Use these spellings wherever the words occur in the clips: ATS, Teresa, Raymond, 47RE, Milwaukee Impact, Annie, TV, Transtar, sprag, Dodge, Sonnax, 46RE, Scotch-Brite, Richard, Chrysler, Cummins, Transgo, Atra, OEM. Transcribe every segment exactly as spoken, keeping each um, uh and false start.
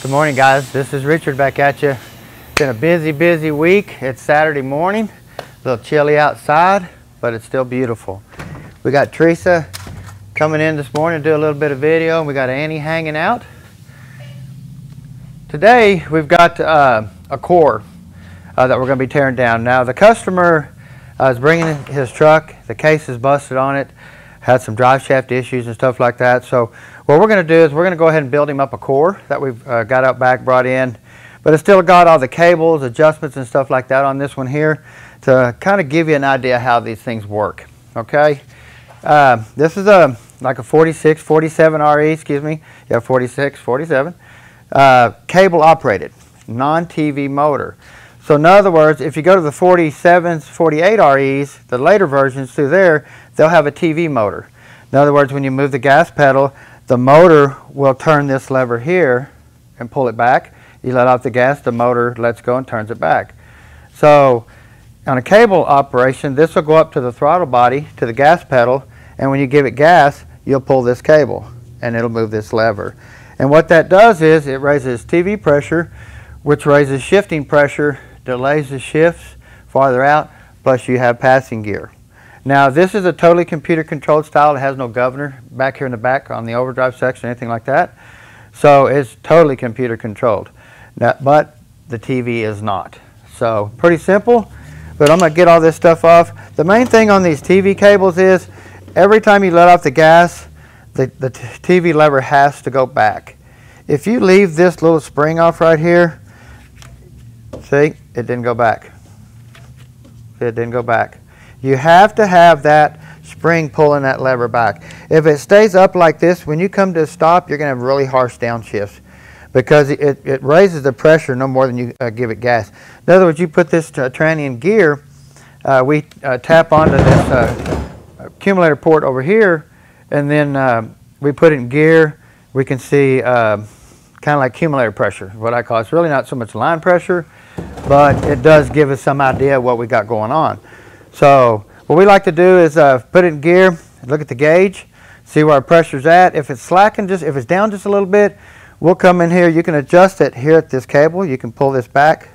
Good morning, guys. This is Richard back at you. It's been a busy, busy week. It's Saturday morning. A little chilly outside, but it's still beautiful. We got Teresa coming in this morning to do a little bit of video, and we got Annie hanging out. Today, we've got uh, a core uh, that we're going to be tearing down. Now, the customer uh, is bringing his truck. The case is busted on it. Had some drive shaft issues and stuff like that. So what we're going to do is we're going to go ahead and build him up a core that we've uh, got out back, brought in. But it's still got all the cables, adjustments, and stuff like that on this one here to kind of give you an idea how these things work. Okay? Uh, this is a like a forty-six, forty-seven R E, excuse me. Yeah, forty-six, forty-seven. Uh, cable operated, non-T V motor. So in other words, if you go to the forty-sevens, forty-eight R Es, the later versions through there, they'll have a T V motor. In other words, when you move the gas pedal, the motor will turn this lever here and pull it back. You let off the gas, the motor lets go and turns it back. So on a cable operation, this will go up to the throttle body, to the gas pedal, and when you give it gas, you'll pull this cable and it'll move this lever. And what that does is it raises T V pressure, which raises shifting pressure, delays the shifts farther out, plus you have passing gear. Now this is a totally computer controlled style. It has no governor back here in the back on the overdrive section, anything like that. So it's totally computer controlled. Now, but the T V is not. So pretty simple, but I'm going to get all this stuff off. The main thing on these T V cables is every time you let off the gas, the, the T V lever has to go back. If you leave this little spring off right here, see? It didn't go back. It didn't go back. You have to have that spring pulling that lever back. If it stays up like this, when you come to a stop, you're going to have really harsh downshifts because it, it raises the pressure no more than you uh, give it gas. In other words, you put this uh, tranny in gear, uh, we uh, tap onto this uh, accumulator port over here, and then uh, we put it in gear. We can see uh, kind of like accumulator pressure, what I call it. It's really not so much line pressure, but it does give us some idea of what we got going on. So what we like to do is uh, put it in gear, look at the gauge, see where our pressure's at. If it's slacking, just if it's down just a little bit, we'll come in here. You can adjust it here at this cable. You can pull this back.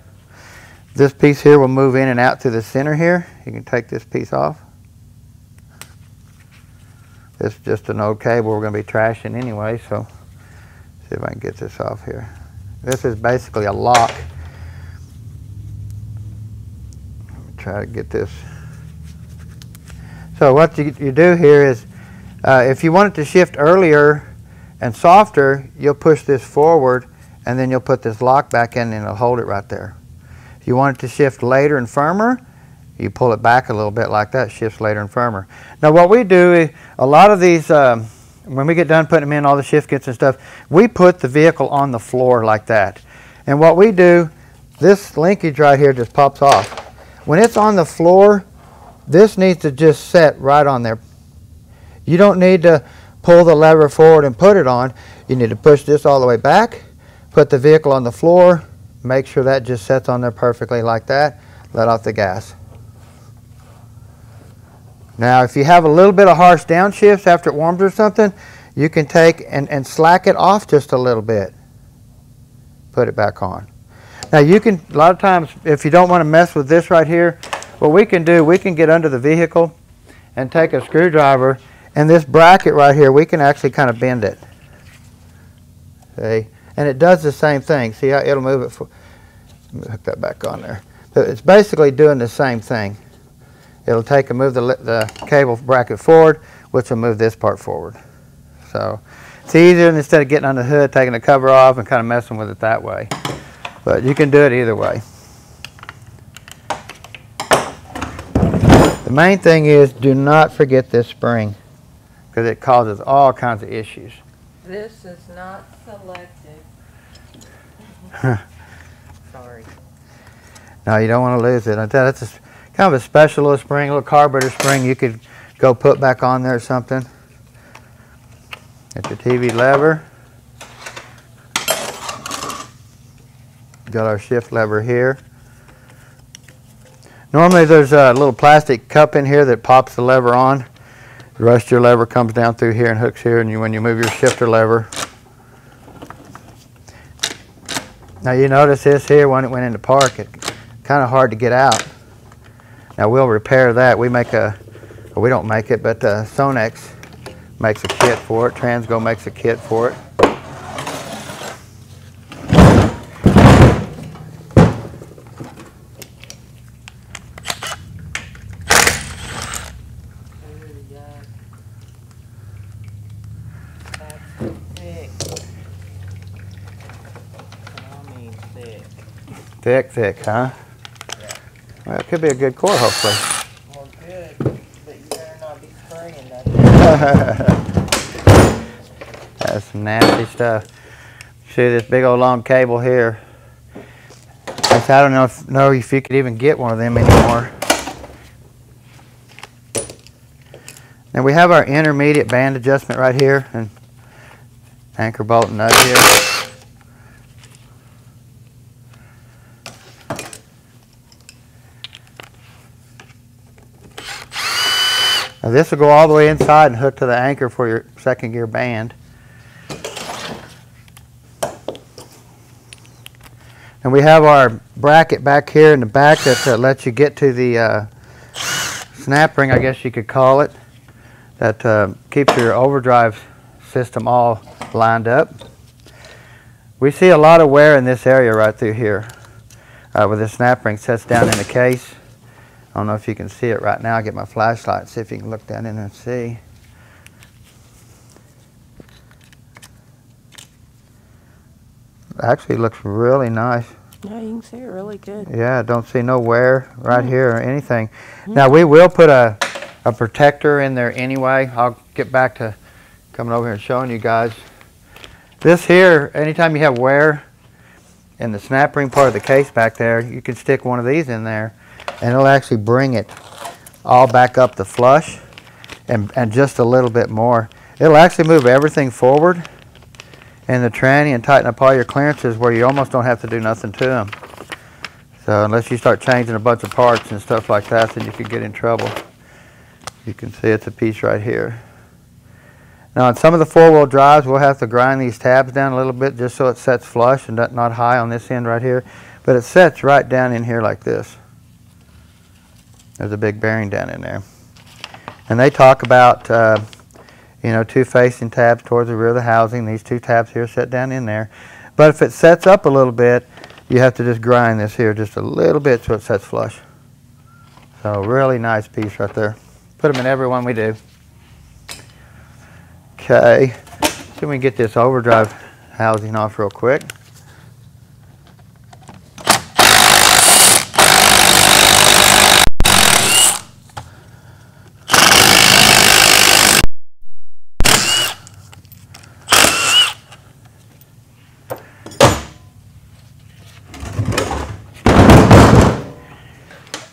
This piece here will move in and out to the center here. You can take this piece off. It's just an old cable we're going to be trashing anyway, so see if I can get this off here. This is basically a lock. Try to get this. So what you, you do here is uh, if you want it to shift earlier and softer, you'll push this forward and then you'll put this lock back in and it'll hold it right there. If you want it to shift later and firmer, you pull it back a little bit like that, shifts later and firmer. Now what we do is a lot of these, um, when we get done putting them in, all the shift kits and stuff, we put the vehicle on the floor like that. And what we do, this linkage right here just pops off. When it's on the floor, this needs to just set right on there. You don't need to pull the lever forward and put it on. You need to push this all the way back, put the vehicle on the floor, make sure that just sets on there perfectly like that, let off the gas. Now, if you have a little bit of harsh downshifts after it warms or something, you can take and, and slack it off just a little bit. Put it back on. Now you can, a lot of times, if you don't want to mess with this right here, what we can do, we can get under the vehicle and take a screwdriver, and this bracket right here, we can actually kind of bend it. See? And it does the same thing. See how it'll move it. For, let me hook that back on there. So it's basically doing the same thing. It'll take and move the, the cable bracket forward, which will move this part forward. So it's easier than instead of getting under the hood, taking the cover off, and kind of messing with it that way. But you can do it either way. The main thing is do not forget this spring because it causes all kinds of issues. This is not selective. Sorry. No, you don't want to lose it. I tell you, that's a, kind of a special little spring, a little carburetor spring you could go put back on there or something. Get your T V lever. Got our shift lever here. Normally there's a little plastic cup in here that pops the lever on. The rest of your lever comes down through here and hooks here, and you, when you move your shifter lever, Now you notice this here, when it went into park, it kind of hard to get out. Now we'll repair that. We make a, or we don't make it, but uh, Sonnax makes a kit for it. Transgo makes a kit for it. Thick, thick, huh? Yeah. Well, it could be a good core, hopefully. Well, good, but you better not be spraying that. That's some nasty stuff. See this big old long cable here? I don't know if, know if you could even get one of them anymore. Now we have our intermediate band adjustment right here, and anchor bolt nut here. Now this will go all the way inside and hook to the anchor for your second gear band. And we have our bracket back here in the back that uh, lets you get to the uh, snap ring, I guess you could call it, that uh, keeps your overdrive system all lined up. We see a lot of wear in this area right through here uh, where the snap ring sets down in the case. I don't know if you can see it right now. I'll get my flashlight and see if you can look down in and see. It actually looks really nice. Yeah, you can see it really good. Yeah, I don't see no wear right mm. here or anything. Mm. Now, we will put a, a protector in there anyway. I'll get back to coming over here and showing you guys. This here, anytime you have wear in the snap ring part of the case back there, you can stick one of these in there, and it'll actually bring it all back up the flush and, and just a little bit more. It'll actually move everything forward in the tranny and tighten up all your clearances where you almost don't have to do nothing to them. So unless you start changing a bunch of parts and stuff like that, then you could get in trouble. You can see it's a piece right here. Now on some of the four-wheel drives, we'll have to grind these tabs down a little bit just so it sets flush and not high on this end right here. But it sets right down in here like this. There's a big bearing down in there. And they talk about, uh, you know, two facing tabs towards the rear of the housing. These two tabs here set down in there. But if it sets up a little bit, you have to just grind this here just a little bit so it sets flush. So really nice piece right there. Put them in every one we do. Okay. So we can get this overdrive housing off real quick.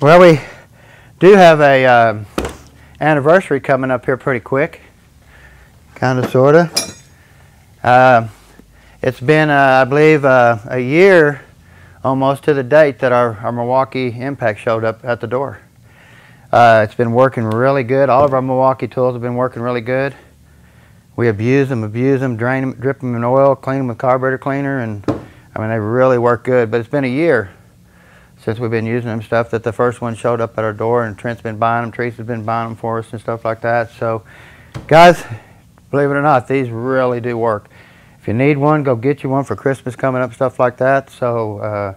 Well, we do have a um, anniversary coming up here pretty quick, kind of, sort of. Uh, it's been, uh, I believe, uh, a year almost to the date that our, our Milwaukee Impact showed up at the door. Uh, it's been working really good. All of our Milwaukee tools have been working really good. We abuse them, abuse them, drain them, drip them in oil, clean them with carburetor cleaner, and I mean, they really work good, but it's been a year since we've been using them, stuff that the first one showed up at our door, and Trent's been buying them, Teresa's been buying them for us and stuff like that. So guys, believe it or not, these really do work. If you need one, go get you one for Christmas coming up, stuff like that. So, uh,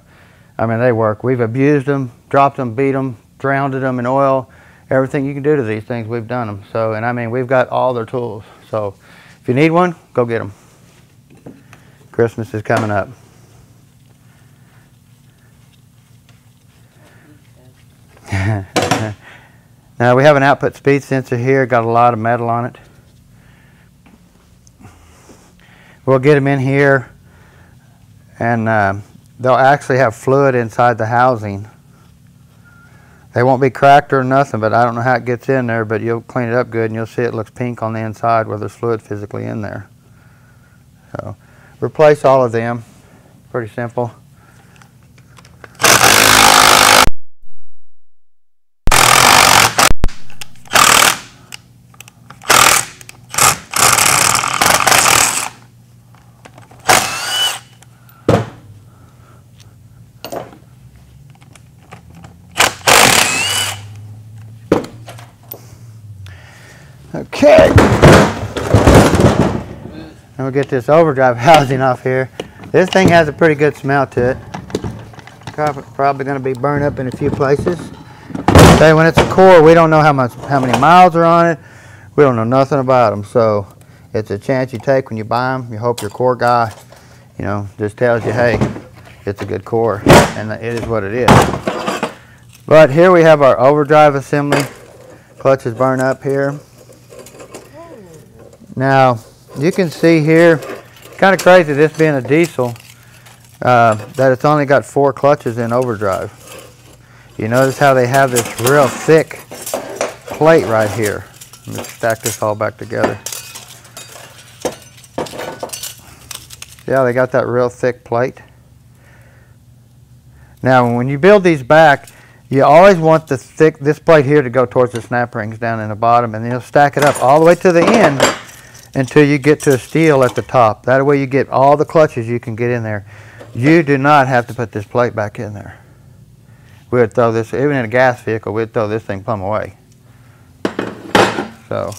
I mean, they work. We've abused them, dropped them, beat them, drowned them in oil, everything you can do to these things, we've done them. So, and I mean, we've got all their tools. So if you need one, go get them. Christmas is coming up. Now we have an output speed sensor here, got a lot of metal on it. We'll get them in here, and uh, they'll actually have fluid inside the housing. They won't be cracked or nothing, but I don't know how it gets in there, but you'll clean it up good and you'll see it looks pink on the inside where there's fluid physically in there. So replace all of them, pretty simple. Okay. And we'll get this overdrive housing off here. This thing has a pretty good smell to it. Probably going to be burned up in a few places. Say when it's a core, we don't know how much, how many miles are on it. We don't know nothing about them. So it's a chance you take when you buy them. You hope your core guy, you know, just tells you, hey, it's a good core, and it is what it is. But here we have our overdrive assembly. Clutch is burned up here. Now you can see here, it's kind of crazy this being a diesel, uh, that it's only got four clutches in overdrive. You notice how they have this real thick plate right here. Let me stack this all back together. Yeah, they got that real thick plate. Now, when you build these back, you always want the thick, this plate here to go towards the snap rings down in the bottom, and then you'll stack it up all the way to the end until you get to a steel at the top. That way you get all the clutches you can get in there. You do not have to put this plate back in there. We would throw this, even in a gas vehicle, we'd throw this thing plumb away. So.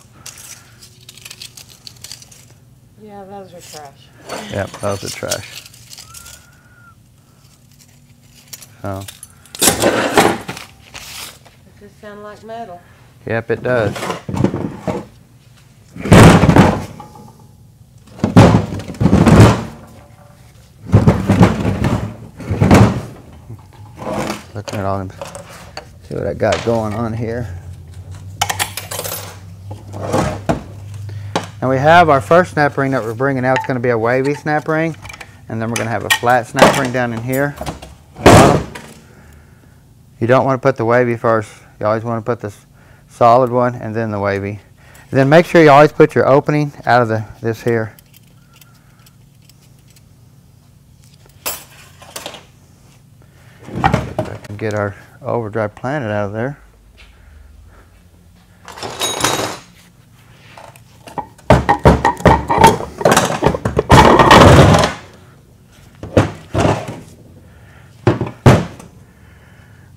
Yeah, those are trash. Yep, those are trash. So. Does this sound like metal? Yep, it does. Looking at all them, see what I got going on here. Now we have our first snap ring that we're bringing out. It's going to be a wavy snap ring, and then we're going to have a flat snap ring down in here. You don't want to put the wavy first. You always want to put the solid one and then the wavy. And then make sure you always put your opening out of the this here. If I can get our overdrive planted out of there.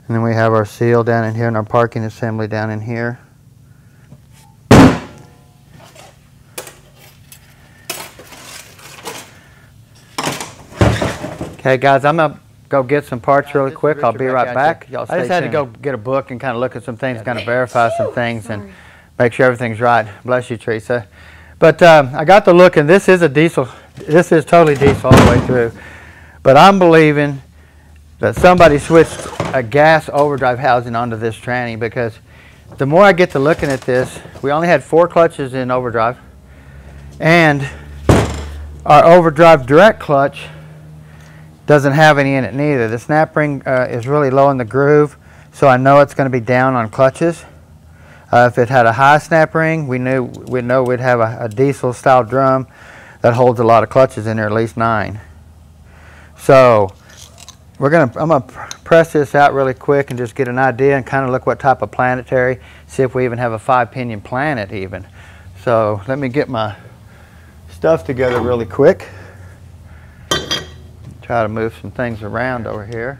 And then we have our seal down in here and our parking assembly down in here. Okay guys, I'm going to go get some parts really quick. I'll be right back. I just had to go get a book and kind of look at some things, kind of verify some things and make sure everything's right. Bless you, Teresa. But um, I got to look, and this is a diesel. This is totally diesel all the way through. But I'm believing that somebody switched a gas overdrive housing onto this tranny, because the more I get to looking at this, we only had four clutches in overdrive, and our overdrive direct clutch doesn't have any in it neither. The snap ring uh, is really low in the groove, so I know it's going to be down on clutches. Uh, if it had a high snap ring, we knew we know we'd have a, a diesel style drum that holds a lot of clutches in there, at least nine. So we're gonna, I'm going to press this out really quick and just get an idea and kind of look what type of planetary, see if we even have a five-pinion planet even. So let me get my stuff together really quick. Try to move some things around over here.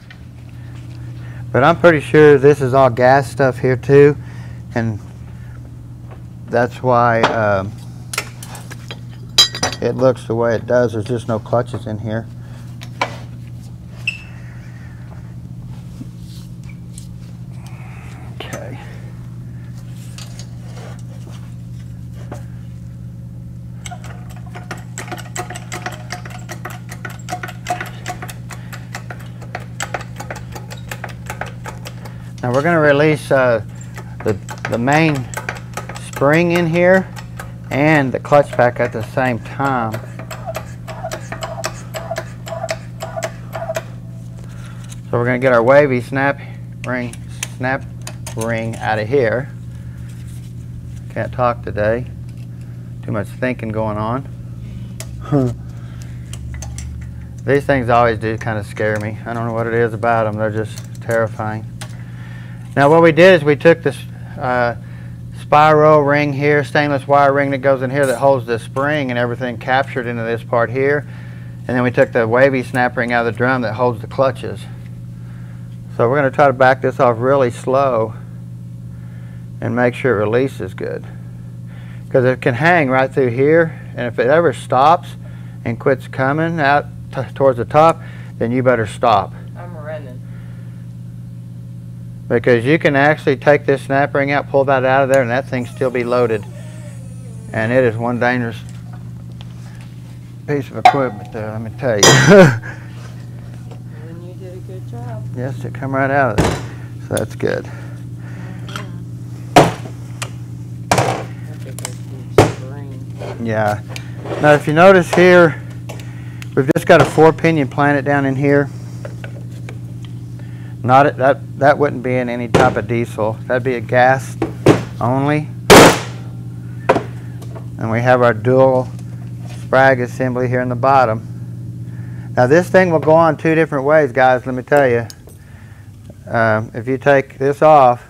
But I'm pretty sure this is all gas stuff here too, and that's why um, it looks the way it does. There's just no clutches in here. Now we're going to release uh, the, the main spring in here and the clutch pack at the same time. So we're going to get our wavy snap ring, snap ring out of here. Can't talk today. Too much thinking going on. These things always do kind of scare me. I don't know what it is about them. They're just terrifying. Now what we did is we took this uh, spiral ring here, stainless wire ring that goes in here that holds the spring and everything captured into this part here. And then we took the wavy snap ring out of the drum that holds the clutches. So we're going to try to back this off really slow and make sure it releases good. because it can hang right through here, and if it ever stops and quits coming out t towards the top, then you better stop. I'm running. Because you can actually take this snap ring out, pull that out of there, and that thing still be loaded. And it is one dangerous piece of equipment there, let me tell you. And you did a good job. Yes, it come right out of there. So that's good. Yeah. Now, if you notice here, we've just got a four-pinion planet down in here. Not that that wouldn't be in any type of diesel. That'd be a gas only. And we have our dual sprag assembly here in the bottom. Now, this thing will go on two different ways, guys. Let me tell you. Um, if you take this off,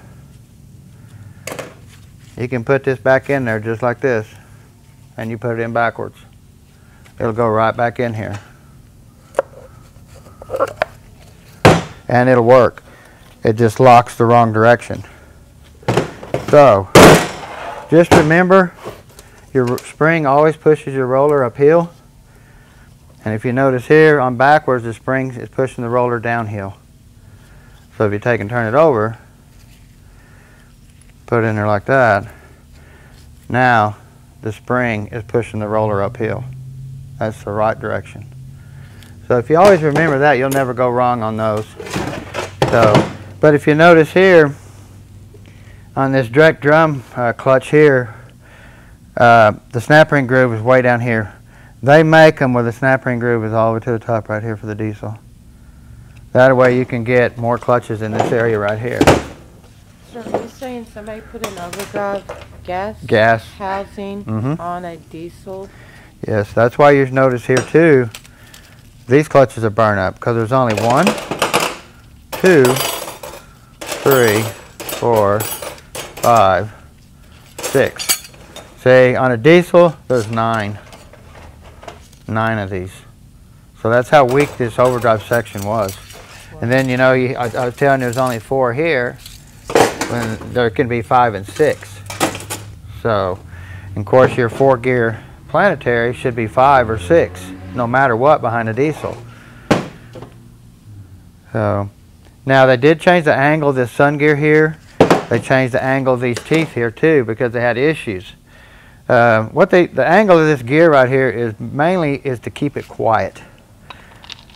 you can put this back in there just like this. And you put it in backwards. It'll go right back in here. And it'll work. It just locks the wrong direction. So, just remember, your spring always pushes your roller uphill. And if you notice here, on backwards, the spring is pushing the roller downhill. So if you take and turn it over, put it in there like that. Now, the spring is pushing the roller uphill. That's the right direction. So if you always remember that, you'll never go wrong on those. So, but if you notice here, on this direct drum uh, clutch here, uh, the snap ring groove is way down here. They make them where the snap ring groove is all the way to the top right here for the diesel. That way you can get more clutches in this area right here. So are you saying somebody put an overdrive gas, gas. housing mm-hmm. on a diesel? Yes, that's why you notice here too, these clutches are burnt up because there's only one, two, three, four, five, six. See, on a diesel, there's nine. Nine of these. So that's how weak this overdrive section was. Wow. And then, you know, you, I, I was telling you there's only four here, when there can be five and six. So, and of course, your four gear planetary should be five or six, no matter what, behind a diesel. So, now they did change the angle of this sun gear here. They changed the angle of these teeth here too because they had issues. Uh, what they, the angle of this gear right here is mainly is to keep it quiet.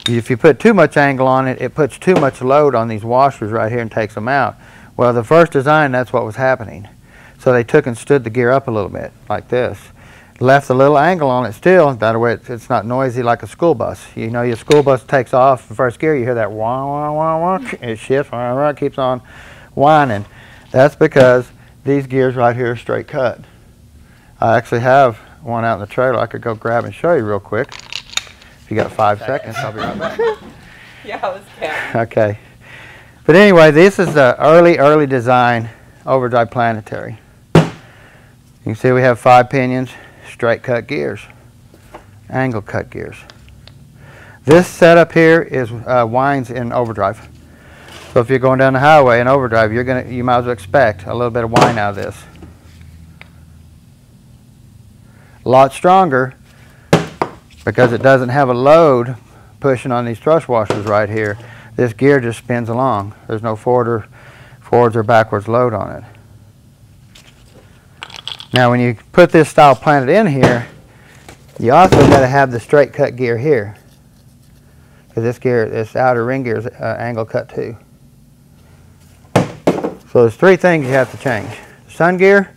If you put too much angle on it, it puts too much load on these washers right here and takes them out. Well, the first design, that's what was happening. So they took and stood the gear up a little bit, like this. Left a little angle on it still, that way it's not noisy like a school bus. You know, your school bus takes off in first gear, you hear that wah, wah, wah, wah, it shifts, wah, wah, keeps on whining. That's because these gears right here are straight cut. I actually have one out in the trailer I could go grab and show you real quick. If you got five seconds, I'll be right back. Yeah, I was counting. Okay. But anyway, this is the early, early design overdrive planetary. You can see we have five pinions, straight cut gears, angle cut gears. This setup here is uh, winds in overdrive. So if you're going down the highway in overdrive, you're gonna, you might as well expect a little bit of wind out of this. A lot stronger because it doesn't have a load pushing on these thrust washers right here. This gear just spins along. There's no forward or, forwards or backwards load on it. Now when you put this style planet in here, you also got to have the straight cut gear here. Because this gear, this outer ring gear is uh, angle cut too. So there's three things you have to change. The sun gear,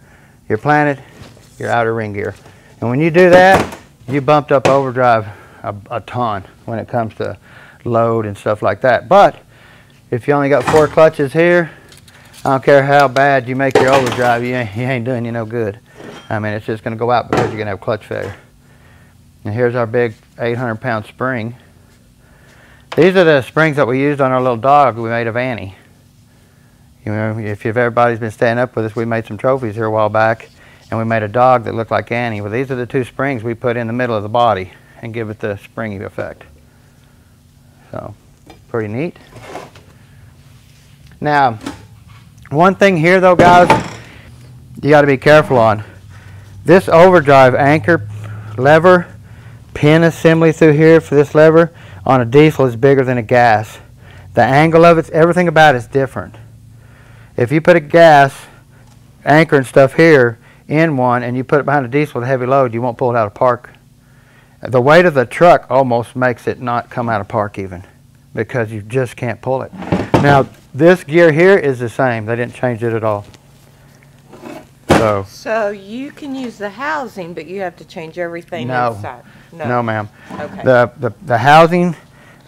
your planet, your outer ring gear. And when you do that, you bumped up overdrive a, a ton when it comes to load and stuff like that. But if you only got four clutches here, I don't care how bad you make your overdrive, you ain't, you ain't doing you no good. I mean, it's just going to go out because you're going to have clutch failure. And here's our big eight hundred pound spring. These are the springs that we used on our little dog we made of Annie. You know, if you've, everybody's been staying up with us, we made some trophies here a while back, and we made a dog that looked like Annie. Well, these are the two springs we put in the middle of the body and give it the springy effect. So, pretty neat. Now, one thing here though, guys, you got to be careful on. This overdrive anchor lever pin assembly through here for this lever on a diesel is bigger than a gas. The angle of it, everything about it is different. If you put a gas anchor and stuff here in one and you put it behind a diesel with a heavy load, you won't pull it out of park. The weight of the truck almost makes it not come out of park even, because you just can't pull it. Now this gear here is the same. They didn't change it at all. So, so you can use the housing, but you have to change everything no, inside. No, no, ma'am. Okay. The, the, the housing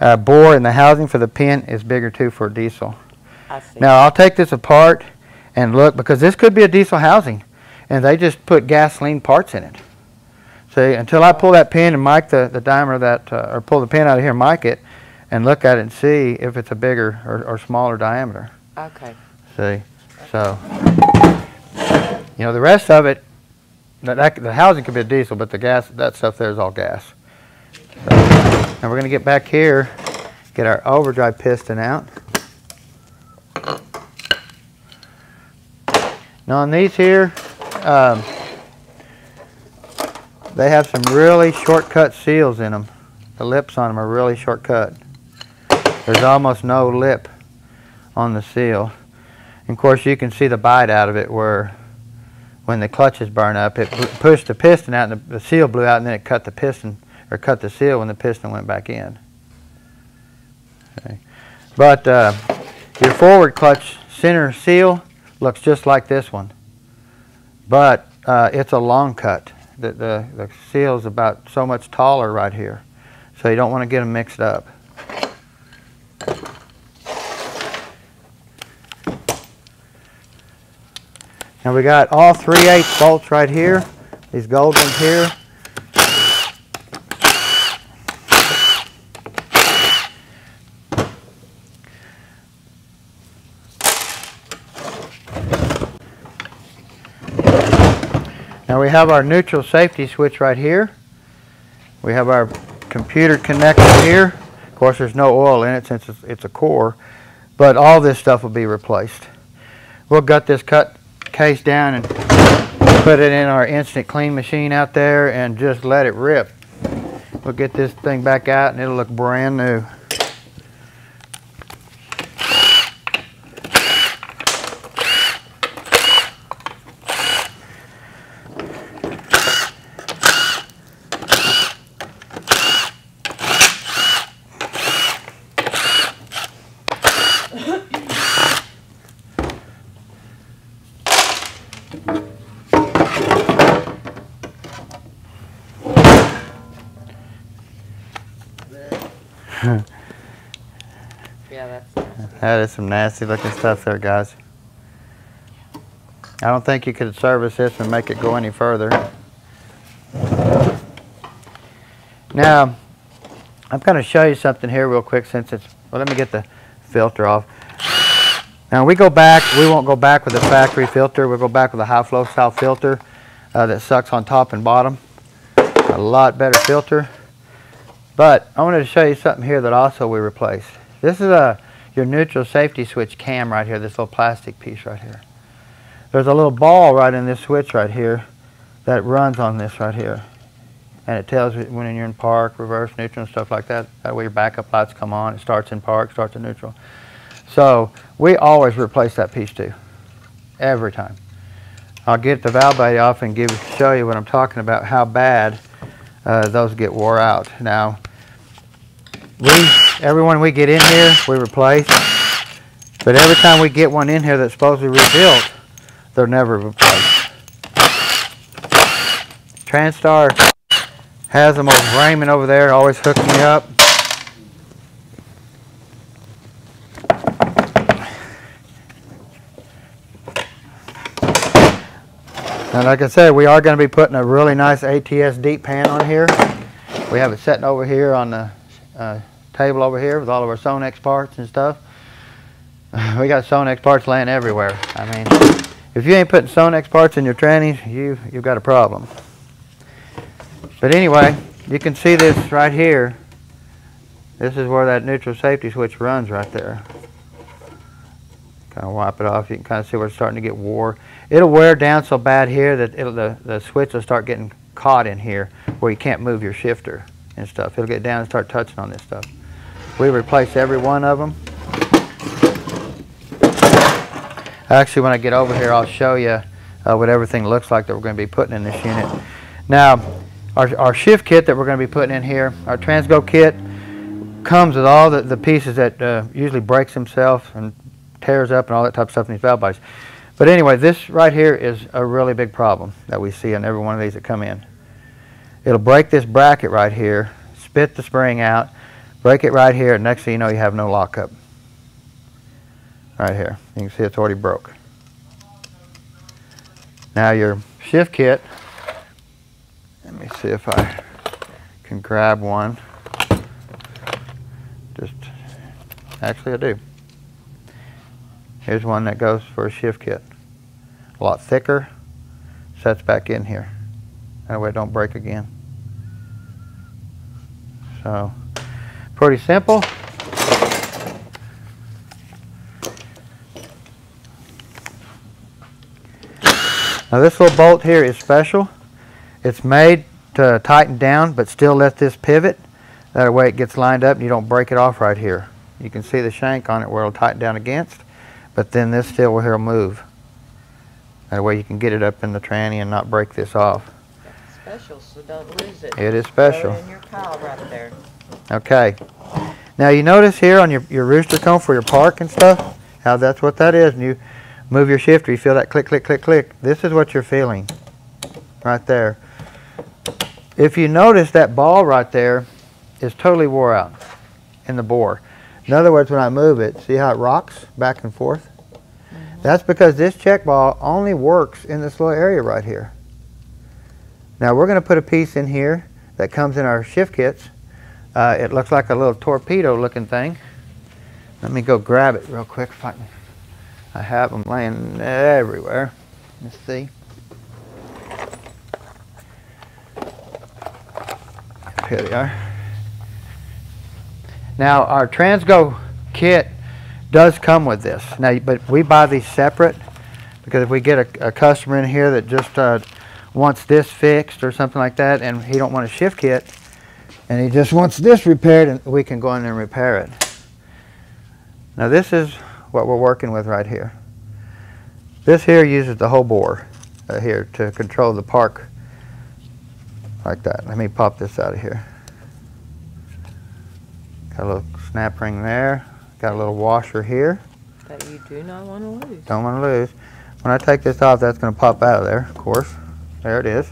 uh, bore and the housing for the pin is bigger too for a diesel. I see. Now I'll take this apart and look, because this could be a diesel housing, and they just put gasoline parts in it. See, until I pull that pin and mic the, the diameter of that, uh, or pull the pin out of here and mic it, and look at it and see if it's a bigger or, or smaller diameter. Okay. See, okay. So, you know, the rest of it, that, that, the housing could be a diesel, but the gas, that stuff there is all gas. So, and we're going to get back here, get our overdrive piston out. Now on these here, um, they have some really shortcut seals in them. The lips on them are really shortcut. There's almost no lip on the seal. And of course you can see the bite out of it where when the clutches burn up, it pushed the piston out and the, the seal blew out, and then it cut the piston, or cut the seal when the piston went back in. Okay. But uh, your forward clutch center seal looks just like this one, but uh, it's a long cut. The, the, the seal's about so much taller right here, so you don't want to get them mixed up. Now we got all three eighths bolts right here, these gold ones here. Now we have our neutral safety switch right here. We have our computer connector here. Of course there's no oil in it since it's, it's a core, but all this stuff will be replaced. We'll gut this cut case down and put it in our instant clean machine out there and just let it rip. We'll get this thing back out and it'll look brand new. That is some nasty looking stuff there, guys. I don't think you could service this and make it go any further. Now, I'm going to show you something here real quick since it's, well, let me get the filter off. Now, we go back, we won't go back with a factory filter. We'll go back with a high flow style filter uh, that sucks on top and bottom. A lot better filter. But I wanted to show you something here that also we replaced. This is a your neutral safety switch cam right here, this little plastic piece right here. There's a little ball right in this switch right here that runs on this right here. And it tells you when you're in park, reverse, neutral, and stuff like that. That way your backup lights come on. It starts in park, starts in neutral. So we always replace that piece too, every time. I'll get the valve body off and give, show you what I'm talking about, how bad uh, those get wore out. Now, we, everyone we get in here, we replace. But every time we get one in here that's supposedly rebuilt, they're never replaced. Transtar has them over Raymond over there, always hooking me up. And like I said, we are going to be putting a really nice A T S deep pan on here. We have it sitting over here on the Uh, table over here with all of our Sonnax parts and stuff. We got Sonnax parts laying everywhere. I mean, if you ain't putting Sonnax parts in your trannies, you, you've got a problem. But anyway, you can see this right here. This is where that neutral safety switch runs right there. Kind of wipe it off. You can kind of see where it's starting to get wore. It'll wear down so bad here that it'll, the, the switch will start getting caught in here where you can't move your shifter and stuff. It'll get down and start touching on this stuff. We replace every one of them. Actually, when I get over here, I'll show you uh, what everything looks like that we're going to be putting in this unit. Now, our, our shift kit that we're going to be putting in here, our Transgo kit, comes with all the, the pieces that uh, usually breaks himself and tears up and all that type of stuff in these valve bodies. But anyway, this right here is a really big problem that we see in every one of these that come in. It'll break this bracket right here, spit the spring out, break it right here, and next thing you know, you have no lockup. Right here. You can see it's already broke. Now your shift kit, let me see if I can grab one. Just, actually I do. Here's one that goes for a shift kit. A lot thicker, sets back in here. That way it don't break again. So, pretty simple. Now this little bolt here is special. It's made to tighten down but still let this pivot. That way it gets lined up and you don't break it off right here. You can see the shank on it where it'll tighten down against, but then this still will here move. That way you can get it up in the tranny and not break this off. It's special, so don't lose it. It is special. Throw it in your pile right there. Okay. Now you notice here on your, your rooster comb for your park and stuff, how that's what that is. And you move your shifter, you feel that click, click, click, click. This is what you're feeling right there. If you notice that ball right there is totally wore out in the bore. In other words, when I move it, see how it rocks back and forth? Mm-hmm. That's because this check ball only works in this little area right here. Now we're going to put a piece in here that comes in our shift kits. Uh, it looks like a little torpedo looking thing. Let me go grab it real quick. If I, can. I have them laying everywhere. Let's see. Here they are. Now our Transgo kit does come with this. Now, but we buy these separate because if we get a, a customer in here that just uh, wants this fixed or something like that, and he don't want a shift kit, and he just wants this repaired, and we can go in and repair it. Now this is what we're working with right here. This here uses the whole bore uh, here to control the park like that. Let me pop this out of here. Got a little snap ring there. Got a little washer here. That you do not want to lose. Don't want to lose. When I take this off, that's going to pop out of there, of course. There it is.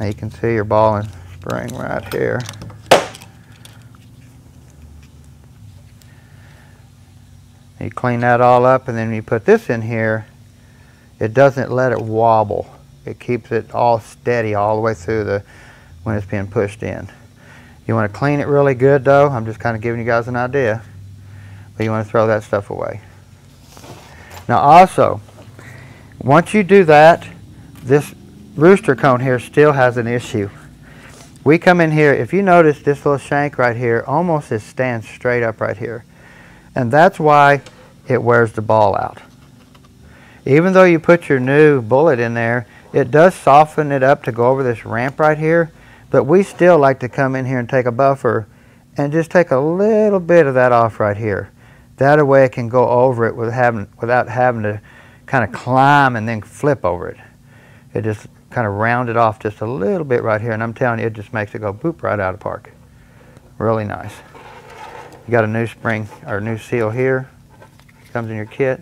Now you can see your ball and spring right here. You clean that all up, and then when you put this in here, it doesn't let it wobble. It keeps it all steady all the way through the when it's being pushed in. You want to clean it really good though. I'm just kind of giving you guys an idea. But you want to throw that stuff away. Now also, once you do that, this rooster cone here still has an issue. We come in here, if you notice this little shank right here almost is stands straight up right here. And that's why it wears the ball out. Even though you put your new bullet in there, it does soften it up to go over this ramp right here. But we still like to come in here and take a buffer and just take a little bit of that off right here. That way it can go over it with having, without having to kind of climb and then flip over it. It just kind of rounded off just a little bit right here. And I'm telling you, it just makes it go boop right out of park. Really nice. You got a new spring or new seal here. Comes in your kit.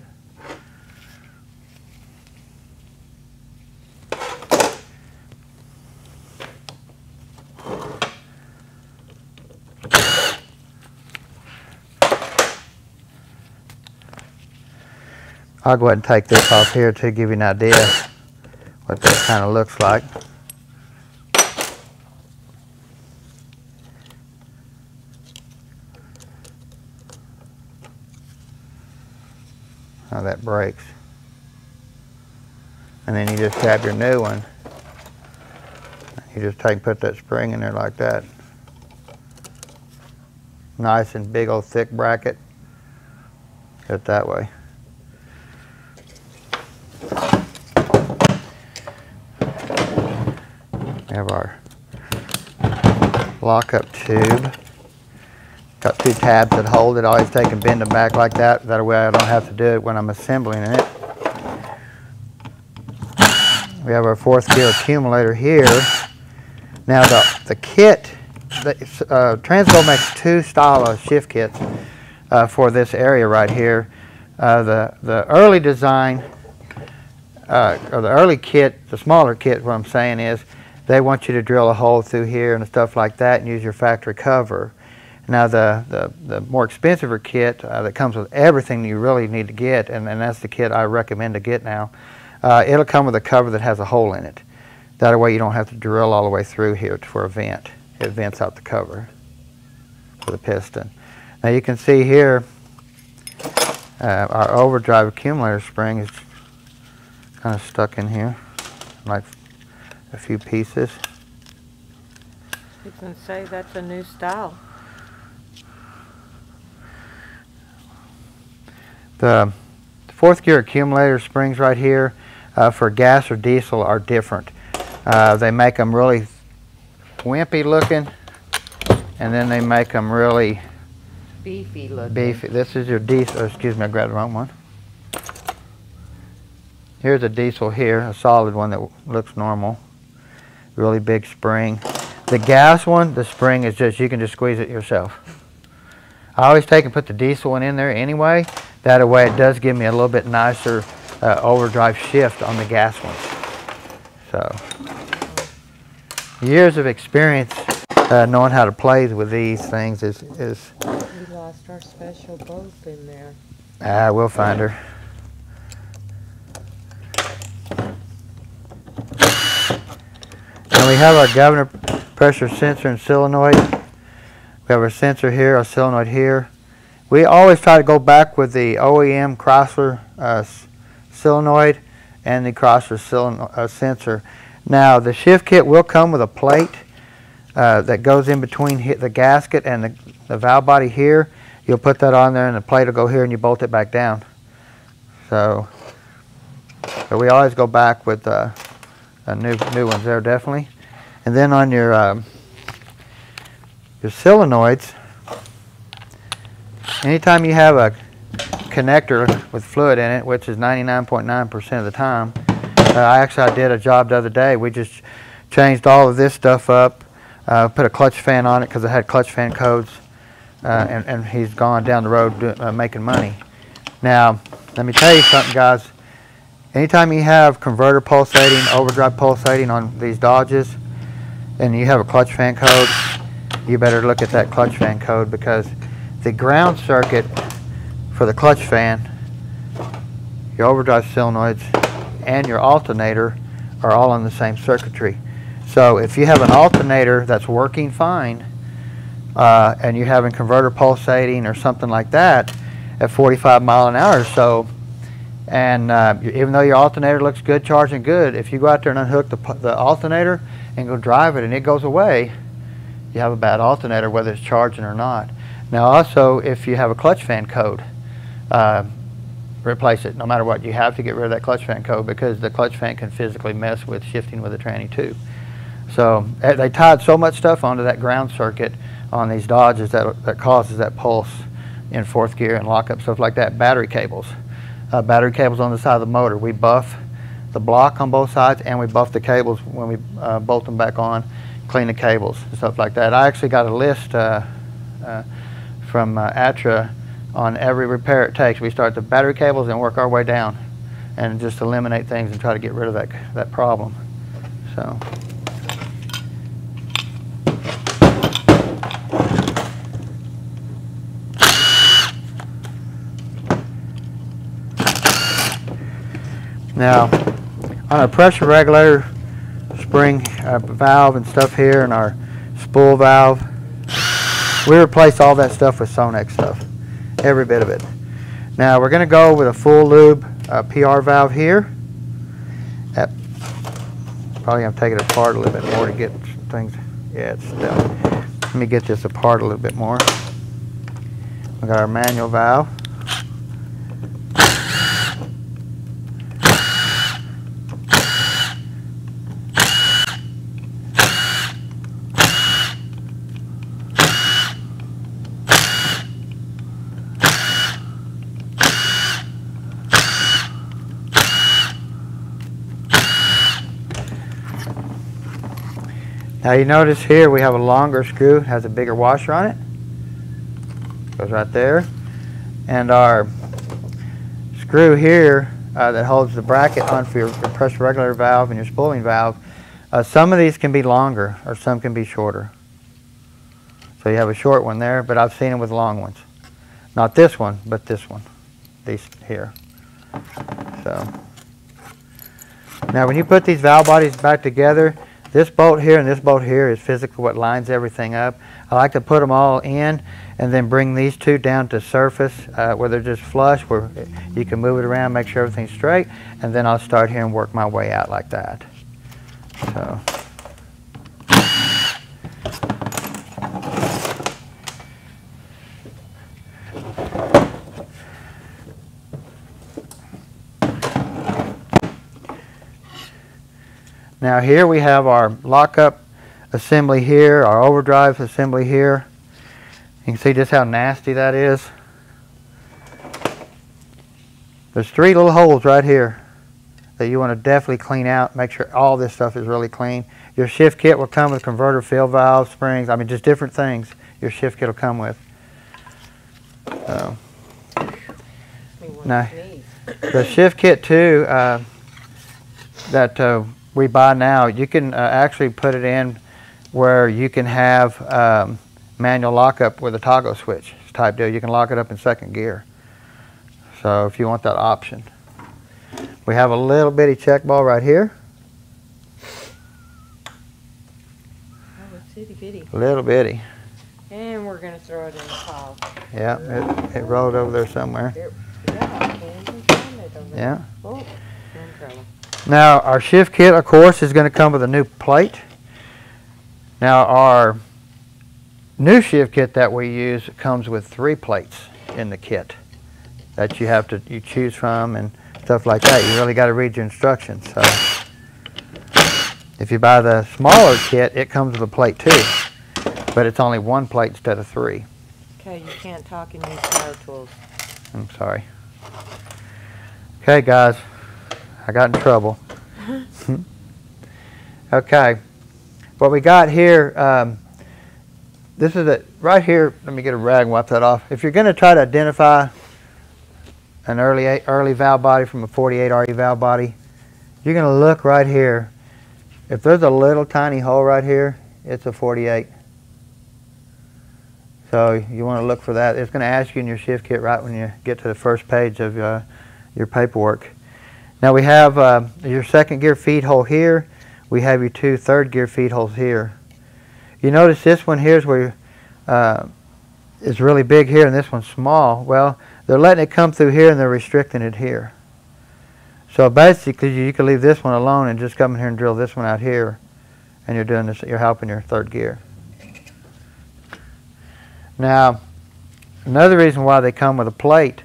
I'll go ahead and take this off here to give you an idea what this kind of looks like. How that breaks. And then you just grab your new one. You just take put that spring in there like that. Nice and big old thick bracket. Cut it that way. We have our lockup tube. Got two tabs that hold it. I always take and bend them back like that. That way I don't have to do it when I'm assembling it. We have our fourth gear accumulator here. Now the, the kit, the, uh, Transgo makes two style of shift kits uh, for this area right here. Uh, the, the early design, uh, or the early kit, the smaller kit, what I'm saying is, they want you to drill a hole through here and stuff like that and use your factory cover. Now the, the, the more expensive kit uh, that comes with everything you really need to get, and, and that's the kit I recommend to get now, uh, it'll come with a cover that has a hole in it. That way you don't have to drill all the way through here for a vent. It vents out the cover for the piston. Now you can see here uh, our overdrive accumulator spring is kind of stuck in here, like a few pieces. You can say that's a new style. The fourth gear accumulator springs right here uh, for gas or diesel are different. Uh, they make them really wimpy looking, and then they make them really beefy looking. Beefy. This is your diesel. Oh, excuse me, I grabbed the wrong one. Here's a diesel here, a solid one that looks normal. Really big spring. The gas one, the spring is just, you can just squeeze it yourself. I always take and put the diesel one in there anyway. That way it does give me a little bit nicer uh, overdrive shift on the gas ones. So, years of experience uh, knowing how to play with these things is... is we lost our special bolt in there. Ah, we'll find her. And we have our governor pressure sensor and solenoid. We have our sensor here, our solenoid here. We always try to go back with the O E M Chrysler uh, solenoid and the Chrysler uh, sensor. Now the shift kit will come with a plate uh, that goes in between the gasket and the, the valve body here. You'll put that on there and the plate will go here and you bolt it back down. So, so we always go back with uh, uh, new, new ones there definitely. And then on your, um, your solenoids, anytime you have a connector with fluid in it, which is ninety-nine point nine percent of the time, uh, I actually I did a job the other day. We just changed all of this stuff up, uh, put a clutch fan on it because it had clutch fan codes, uh, and, and he's gone down the road do, uh, making money. Now, let me tell you something, guys. Anytime you have converter pulsating, overdrive pulsating on these Dodges, and you have a clutch fan code, you better look at that clutch fan code, because the ground circuit for the clutch fan, your overdrive solenoids, and your alternator are all on the same circuitry. So if you have an alternator that's working fine uh, and you're having converter pulsating or something like that at forty-five mile an hour or so, and uh, even though your alternator looks good, charging good, if you go out there and unhook the, the alternator and go drive it and it goes away, you have a bad alternator whether it's charging or not. Now also, if you have a clutch fan code, uh, replace it. No matter what, you have to get rid of that clutch fan code because the clutch fan can physically mess with shifting with a tranny too. So they tied so much stuff onto that ground circuit on these Dodges that, that causes that pulse in fourth gear and lockup, stuff like that. Battery cables. Uh, battery cables on the side of the motor. We buff the block on both sides and we buff the cables when we uh, bolt them back on, clean the cables and stuff like that. I actually got a list uh, uh, from uh, Atra on every repair it takes. We start the battery cables and work our way down and just eliminate things and try to get rid of that, that problem. So, now on our pressure regulator spring uh, valve and stuff here and our spool valve, we replace all that stuff with Sonnax stuff, every bit of it. Now we're going to go with a full lube uh, P R valve here. That, probably going to take it apart a little bit more to get things. Yeah, it's done. Let me get this apart a little bit more. We got our manual valve. Now you notice here we have a longer screw, has a bigger washer on it. Goes right there. And our screw here uh, that holds the bracket on for your pressure regulator valve and your spooling valve, uh, some of these can be longer or some can be shorter. So you have a short one there, but I've seen them with long ones. Not this one, but this one. These here. So now when you put these valve bodies back together, this bolt here and this bolt here is physically what lines everything up. I like to put them all in and then bring these two down to surface uh, where they're just flush, where you can move it around, make sure everything's straight, and then I'll start here and work my way out like that. So. Now here we have our lockup assembly here, our overdrive assembly here. You can see just how nasty that is. There's three little holes right here that you want to definitely clean out, make sure all this stuff is really clean. Your shift kit will come with converter, fill valve, springs, I mean just different things your shift kit will come with. So. Now, the shift kit too, uh, that uh, we buy now, you can uh, actually put it in where you can have um, manual lockup with a toggle switch type deal. You can lock it up in second gear. So if you want that option. We have a little bitty check ball right here. Oh, it's itty bitty. Little bitty. And we're going to throw it in the pile. Yeah, it, it rolled over there somewhere. There, yeah, it over yeah. There. Oh, now our shift kit, of course, is going to come with a new plate. Now our new shift kit that we use comes with three plates in the kit that you have to you choose from and stuff like that. You really got to read your instructions. So if you buy the smaller kit, it comes with a plate too, but it's only one plate instead of three. Okay, you can't talk in these power tools. I'm sorry. Okay, guys. I got in trouble. Okay, what we got here, um, this is it right here. Let me get a rag and wipe that off. If you're going to try to identify an early early valve body from a forty-eight R E valve body, you're going to look right here. If there's a little tiny hole right here, it's a forty-eight. So you want to look for that. It's going to ask you in your shift kit right when you get to the first page of uh, your paperwork. Now we have uh, your second gear feed hole here. We have your two third gear feed holes here. You notice this one here is where uh, it's really big here and this one's small. Well, they're letting it come through here and they're restricting it here. So basically you can leave this one alone and just come in here and drill this one out here and you're doing this, you're helping your third gear. Now another reason why they come with a plate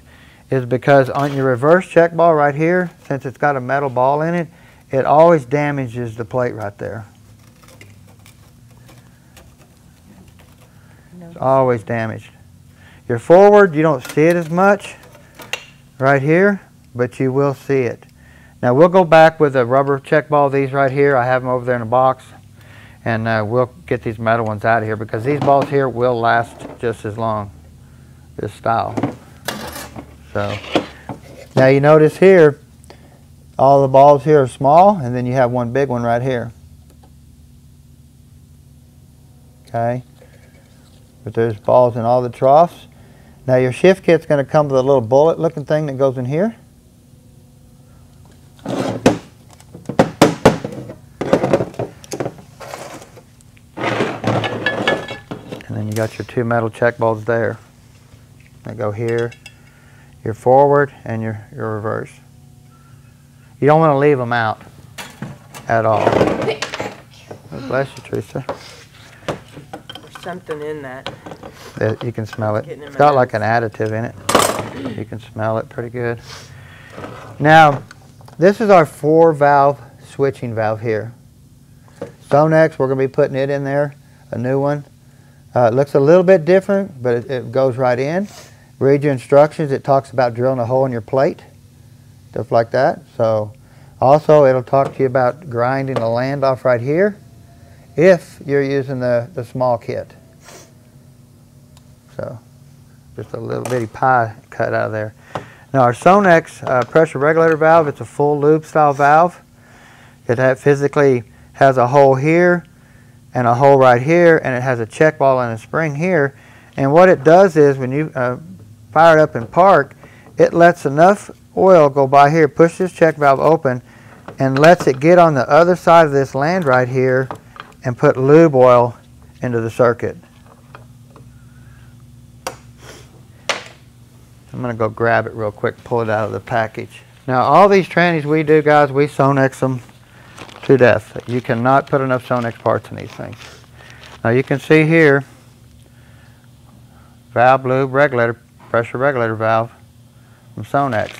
is because on your reverse check ball right here, since it's got a metal ball in it, it always damages the plate right there. No. It's always damaged. Your forward, you don't see it as much right here, but you will see it. Now we'll go back with a rubber check ball, these right here. I have them over there in a box, and uh, we'll get these metal ones out of here because these balls here will last just as long, this style. So now you notice here, all the balls here are small, and then you have one big one right here. Okay, but there's balls in all the troughs. Now your shift kit's going to come with a little bullet-looking thing that goes in here. And then you got your two metal check balls there. They go here. Your forward and your, your reverse. You don't want to leave them out at all. Oh, bless you, Teresa. There's something in that. It, you can smell it. It's got like an additive in it. You can smell it pretty good. Now, this is our four-valve switching valve here. Sonnax, we're going to be putting it in there, a new one. Uh, it looks a little bit different, but it, it goes right in. Read your instructions. It talks about drilling a hole in your plate, stuff like that. So, also it'll talk to you about grinding the land off right here. if you're using the, the small kit. So just a little bitty pie cut out of there. Now our Sonnax uh, pressure regulator valve, it's a full loop style valve. It ha physically has a hole here and a hole right here, and it has a check ball and a spring here. And what it does is when you uh, fire it up and park, it lets enough oil go by here, push this check valve open, and lets it get on the other side of this land right here and put lube oil into the circuit. I'm going to go grab it real quick, pull it out of the package. Now all these trannies we do, guys, we Sonnax them to death. You cannot put enough Sonnax parts in these things. Now you can see here, valve lube regulator, pressure regulator valve from Sonnax.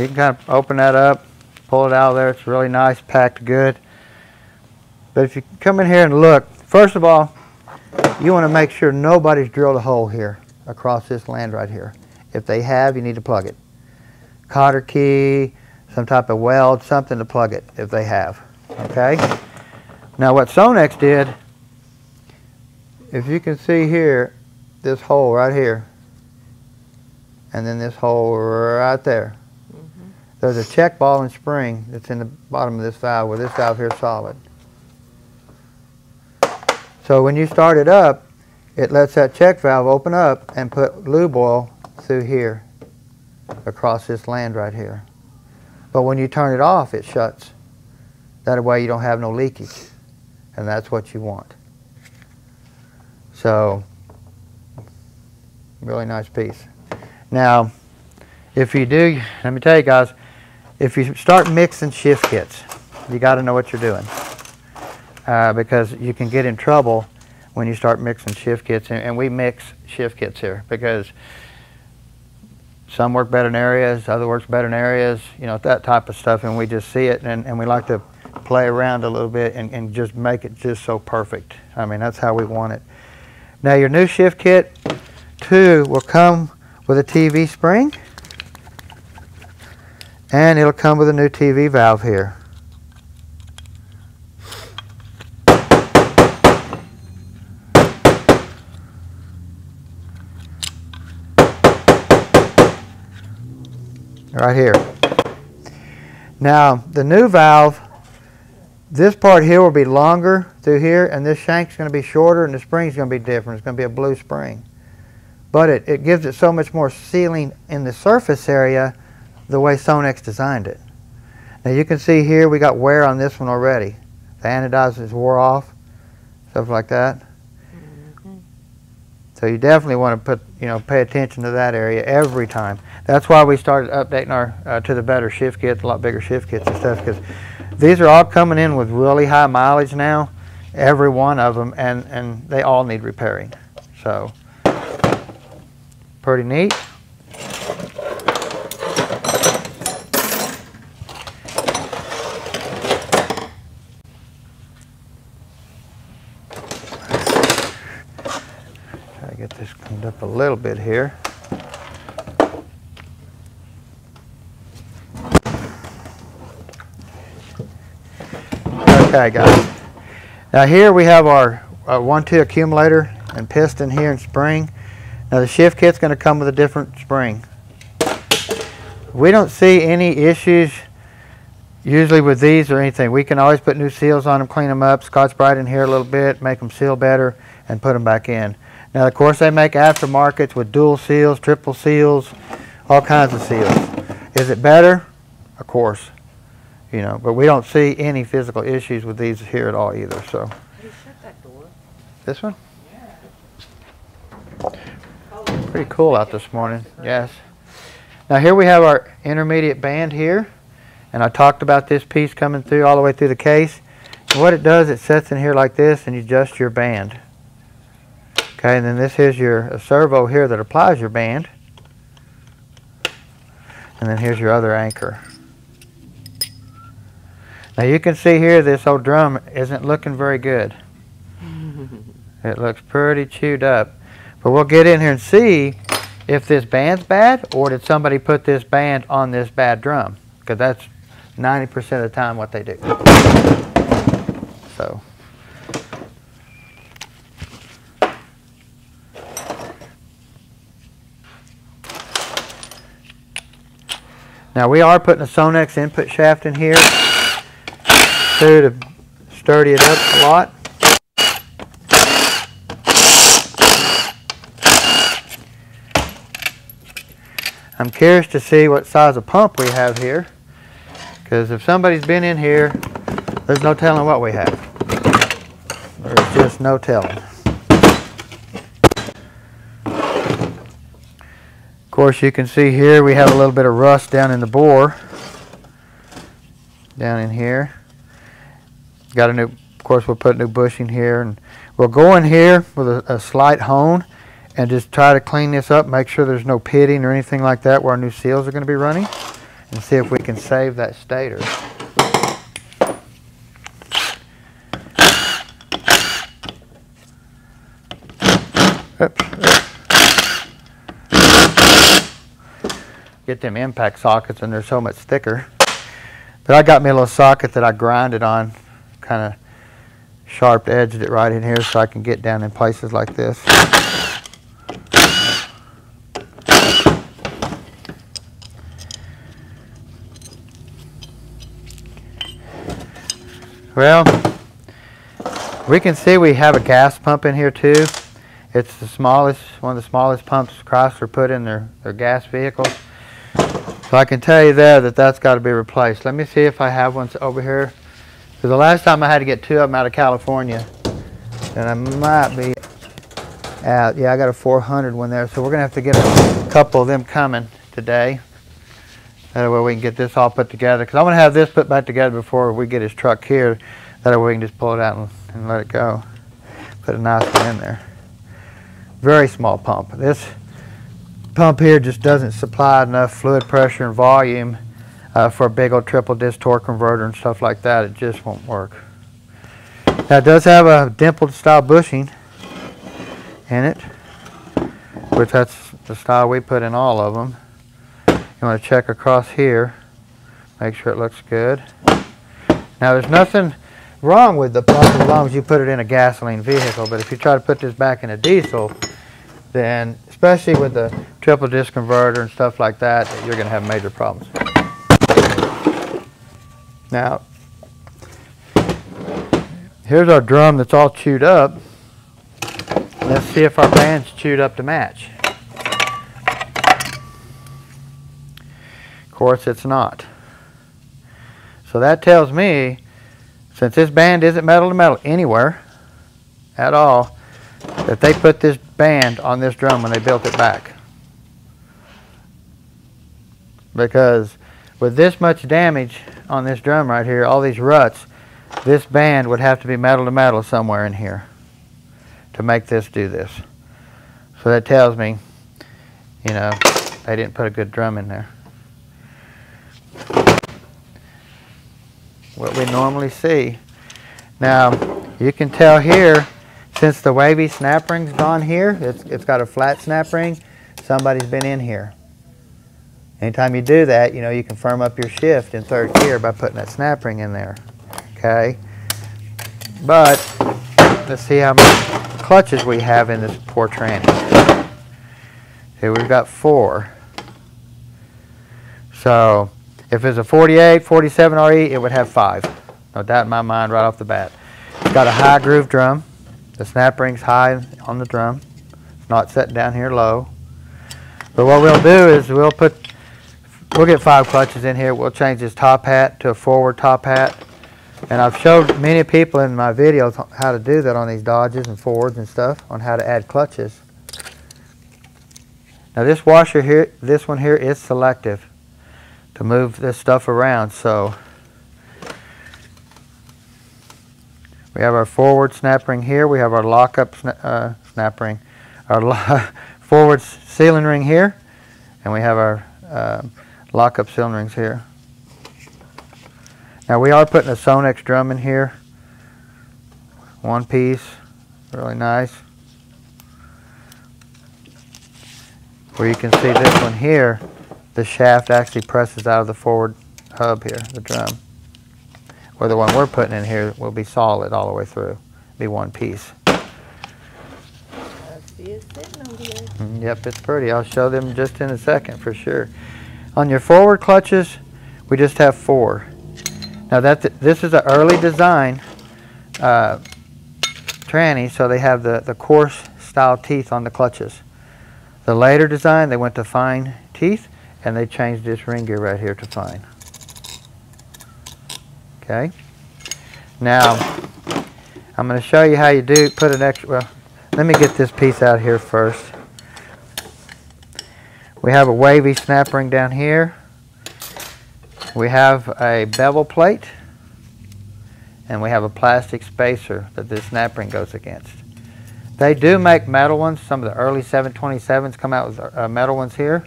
You can kind of open that up, pull it out of there. It's really nice, packed good. But if you come in here and look, first of all, you want to make sure nobody's drilled a hole here across this land right here. If they have, you need to plug it. Cotter key, some type of weld, something to plug it if they have. Okay? Now what Sonnax did, if you can see here, this hole right here, and then this hole right there. Mm-hmm. There's a check ball and spring that's in the bottom of this valve where this valve here is solid. So when you start it up, it lets that check valve open up and put lube oil through here across this land right here. But when you turn it off, it shuts. That way you don't have no leakage, and that's what you want. So really nice piece. Now if you do, let me tell you guys, if you start mixing shift kits, you got to know what you're doing, uh, because you can get in trouble when you start mixing shift kits. And, and we mix shift kits here because some work better in areas, other works better in areas, you know, that type of stuff, and we just see it, and, and we like to play around a little bit and, and just make it just so perfect. I mean, that's how we want it. Now your new shift kit two will come with a T V spring, and it'll come with a new T V valve here. Right here. Now the new valve, this part here will be longer through here, and this shank's going to be shorter, and the spring's going to be different. It's going to be a blue spring. But it, it gives it so much more sealing in the surface area the way Sonnax designed it. Now you can see here we got wear on this one already. The anodizers wore off, stuff like that. So you definitely want to put, you know, pay attention to that area every time. That's why we started updating our uh, to the better shift kits, a lot bigger shift kits and stuff, because these are all coming in with really high mileage now, every one of them, and, and they all need repairing. So pretty neat. Up a little bit here. Okay, guys. Now here we have our uh, one two accumulator and piston here and spring. Now the shift kit's going to come with a different spring. We don't see any issues usually with these or anything. We can always put new seals on them, clean them up, Scotch-Brite in here a little bit, make them seal better, and put them back in. Now, of course, they make aftermarkets with dual seals, triple seals, all kinds of seals. Is it better? Of course, you know, but we don't see any physical issues with these here at all either, so. Hey, shut that door. This one? Yeah. Pretty cool out this morning, yes. Now, here we have our intermediate band here, and I talked about this piece coming through all the way through the case. And what it does, it sets in here like this, and you adjust your band. Okay, and then this is your a servo here that applies your band. And then here's your other anchor. Now you can see here this old drum isn't looking very good. It looks pretty chewed up. But we'll get in here and see if this band's bad, or did somebody put this band on this bad drum. Because that's ninety percent of the time what they do. So Now we are putting a Sonnax input shaft in here too, to sturdy it up a lot. I'm curious to see what size of pump we have here, because if somebody's been in here, there's no telling what we have. There's just no telling. Of course, you can see here we have a little bit of rust down in the bore, down in here. Got a new, of course, we'll put new bushing here, and we'll go in here with a, a slight hone and just try to clean this up, make sure there's no pitting or anything like that where our new seals are going to be running, and see if we can save that stator. Oops. Get them impact sockets, and they're so much thicker. But I got me a little socket that I grinded on, kind of sharp edged it right in here so I can get down in places like this. Well, we can see we have a gas pump in here too. It's the smallest, one of the smallest pumps Chrysler put in their, their gas vehicles. So I can tell you there that that's got to be replaced. Let me see if I have one over here. Because the last time I had to get two of them out of California. And I might be out. Yeah, I got a four hundred one there. So we're going to have to get a couple of them coming today. That way we can get this all put together. Because I'm going to have this put back together before we get his truck here. That way we can just pull it out and, and let it go. Put a nice one in there. Very small pump. This pump here just doesn't supply enough fluid pressure and volume uh, for a big old triple disc torque converter and stuff like that. It just won't work. Now it does have a dimpled style bushing in it, which that's the style we put in all of them. You want to check across here, make sure it looks good. Now there's nothing wrong with the pump as long as you put it in a gasoline vehicle, but if you try to put this back in a diesel, then especially with the triple disc converter and stuff like that, you're going to have major problems. Now, here's our drum that's all chewed up. Let's see if our band's chewed up to match. Of course it's not. So that tells me, since this band isn't metal to metal anywhere at all, that they put this band on this drum when they built it back. Because with this much damage on this drum right here, all these ruts, this band would have to be metal to metal somewhere in here to make this do this. So that tells me, you know, they didn't put a good drum in there. What we normally see. Now you can tell here, since the wavy snap ring's gone here, it's, it's got a flat snap ring, somebody's been in here. Anytime you do that, you know, you can firm up your shift in third gear by putting that snap ring in there. Okay, but let's see how many clutches we have in this poor tranny. Here we've got four. So if it's a forty-eight, forty-seven R E, it would have five. No doubt in my mind right off the bat. It's got a high groove drum. The snap ring's high on the drum. It's not set down here low. But what we'll do is we'll put, we'll get five clutches in here. We'll change this top hat to a forward top hat. And I've showed many people in my videos how to do that on these Dodges and Fords and stuff, on how to add clutches. Now this washer here, this one here is selective, to move this stuff around. So we have our forward snap ring here, we have our lockup sna uh, snap ring, our lo forward sealing ring here, and we have our uh, lockup sealing rings here. Now we are putting a Sonnax drum in here, one piece, really nice. Where you can see this one here, the shaft actually presses out of the forward hub here, the drum. Where the one we're putting in here will be solid all the way through, be one piece. I see it sitting over there. Yep, it's pretty. I'll show them just in a second for sure. On your forward clutches, we just have four. Now that th this is an early design uh, tranny, so they have the, the coarse style teeth on the clutches. The later design, they went to fine teeth, and they changed this ring gear right here to fine. Okay. Now, I'm going to show you how you do put an extra, well, let me get this piece out here first. We have a wavy snap ring down here. We have a bevel plate, and we have a plastic spacer that this snap ring goes against. They do make metal ones. Some of the early seven twenty-sevens come out with uh, metal ones here,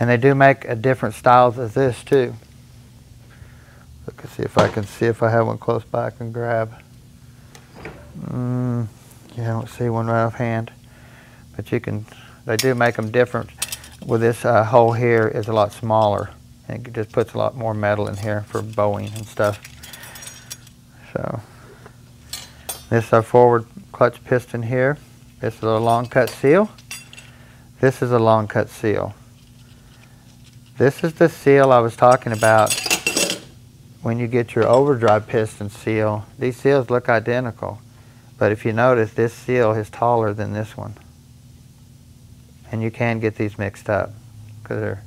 and they do make a different styles of this too. Look and see if I can see if I have one close by I can grab. Mm, you don't see one right offhand, but you can. They do make them different. Well, this uh, hole here is a lot smaller, and it just puts a lot more metal in here for bowing and stuff. So this is our forward clutch piston here. This is a long cut seal. This is a long cut seal. This is the seal I was talking about when you get your overdrive piston seal. These seals look identical, but if you notice, this seal is taller than this one. And you can get these mixed up because they're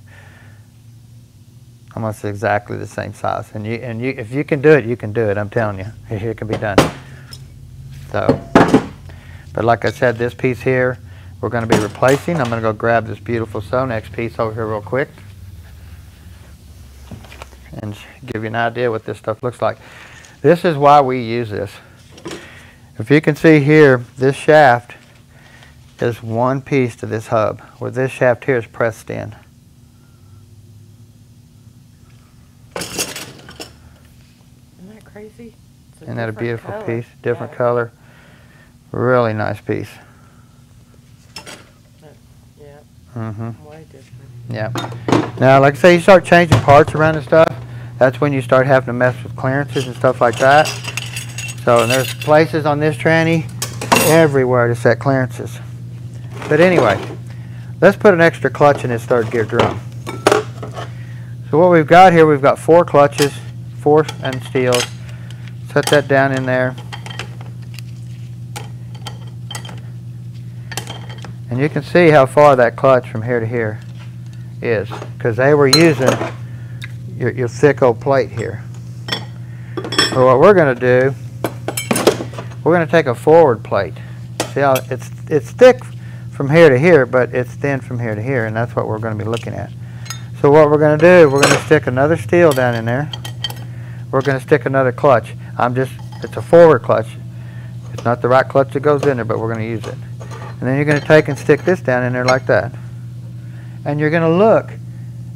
almost exactly the same size. And you and you, if you can do it, you can do it. I'm telling you, it can be done. So, but like I said, this piece here we're going to be replacing. I'm going to go grab this beautiful Sonnax piece over here real quick and give you an idea what this stuff looks like. This is why we use this. If you can see here, this shaft is one piece to this hub, where this shaft here is pressed in. Isn't that crazy? Isn't that a beautiful color. piece? Different yeah. color. Really nice piece. Yeah. Mm-hmm. Way different. Yeah. Now, like I say, you start changing parts around and stuff, that's when you start having to mess with clearances and stuff like that. So, and there's places on this tranny everywhere to set clearances. But anyway, let's put an extra clutch in this third gear drum. So what we've got here, we've got four clutches, four unsteeled. Set that down in there. And you can see how far that clutch from here to here is, because they were using your, your thick old plate here. So what we're going to do, we're going to take a forward plate. See how it's, it's thick from here to here, but it's thin from here to here, and that's what we're going to be looking at. So what we're going to do, we're going to stick another steel down in there. We're going to stick another clutch. I'm just, it's a forward clutch. It's not the right clutch that goes in there, but we're going to use it. And then you're going to take and stick this down in there like that. And you're going to look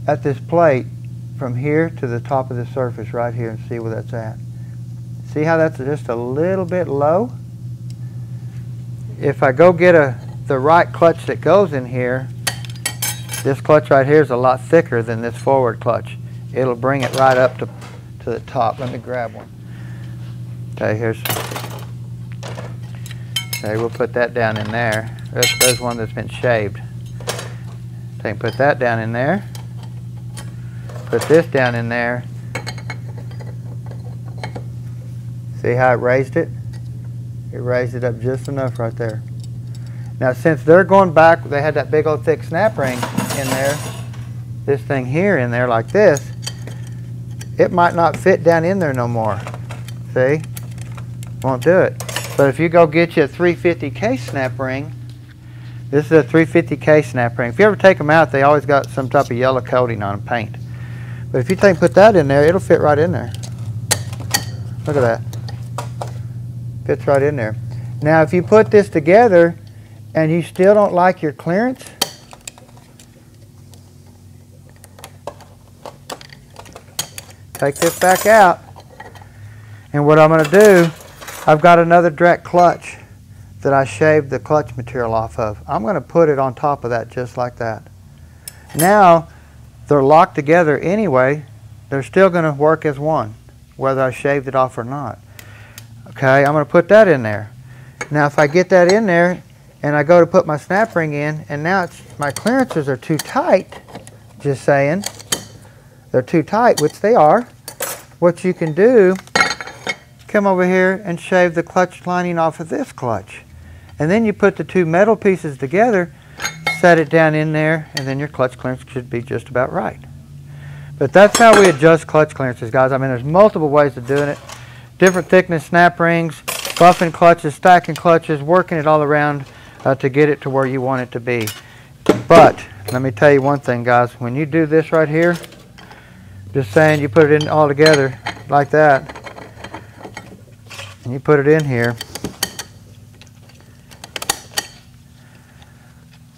at this plate from here to the top of the surface right here and see where that's at. See how that's just a little bit low? If I go get a the right clutch that goes in here, this clutch right here is a lot thicker than this forward clutch. It'll bring it right up to, to the top. Let me grab one. Okay, here's, okay, we'll put that down in there. That's, that's one that's been shaved. Okay, put that down in there. Put this down in there. See how it raised it? It raised it up just enough right there. Now, since they're going back, they had that big old thick snap ring in there, this thing here in there like this, it might not fit down in there no more. See? Won't do it. But if you go get you a three fifty K snap ring, this is a three fifty K snap ring. If you ever take them out, they always got some type of yellow coating on them, paint. But if you take put that in there, it'll fit right in there. Look at that. Fits right in there. Now, if you put this together, and you still don't like your clearance, take this back out, and what I'm going to do, I've got another direct clutch that I shaved the clutch material off of. I'm going to put it on top of that just like that. Now they're locked together anyway, they're still going to work as one whether I shaved it off or not. Okay, I'm going to put that in there. Now if I get that in there and I go to put my snap ring in, and now it's, my clearances are too tight, just saying, they're too tight, which they are, what you can do, come over here and shave the clutch lining off of this clutch. And then you put the two metal pieces together, set it down in there, and then your clutch clearance should be just about right. But that's how we adjust clutch clearances, guys. I mean, there's multiple ways of doing it. Different thickness snap rings, buffing clutches, stacking clutches, working it all around uh, to get it to where you want it to be. But let me tell you one thing, guys. When you do this right here, just saying you put it in all together like that, and you put it in here,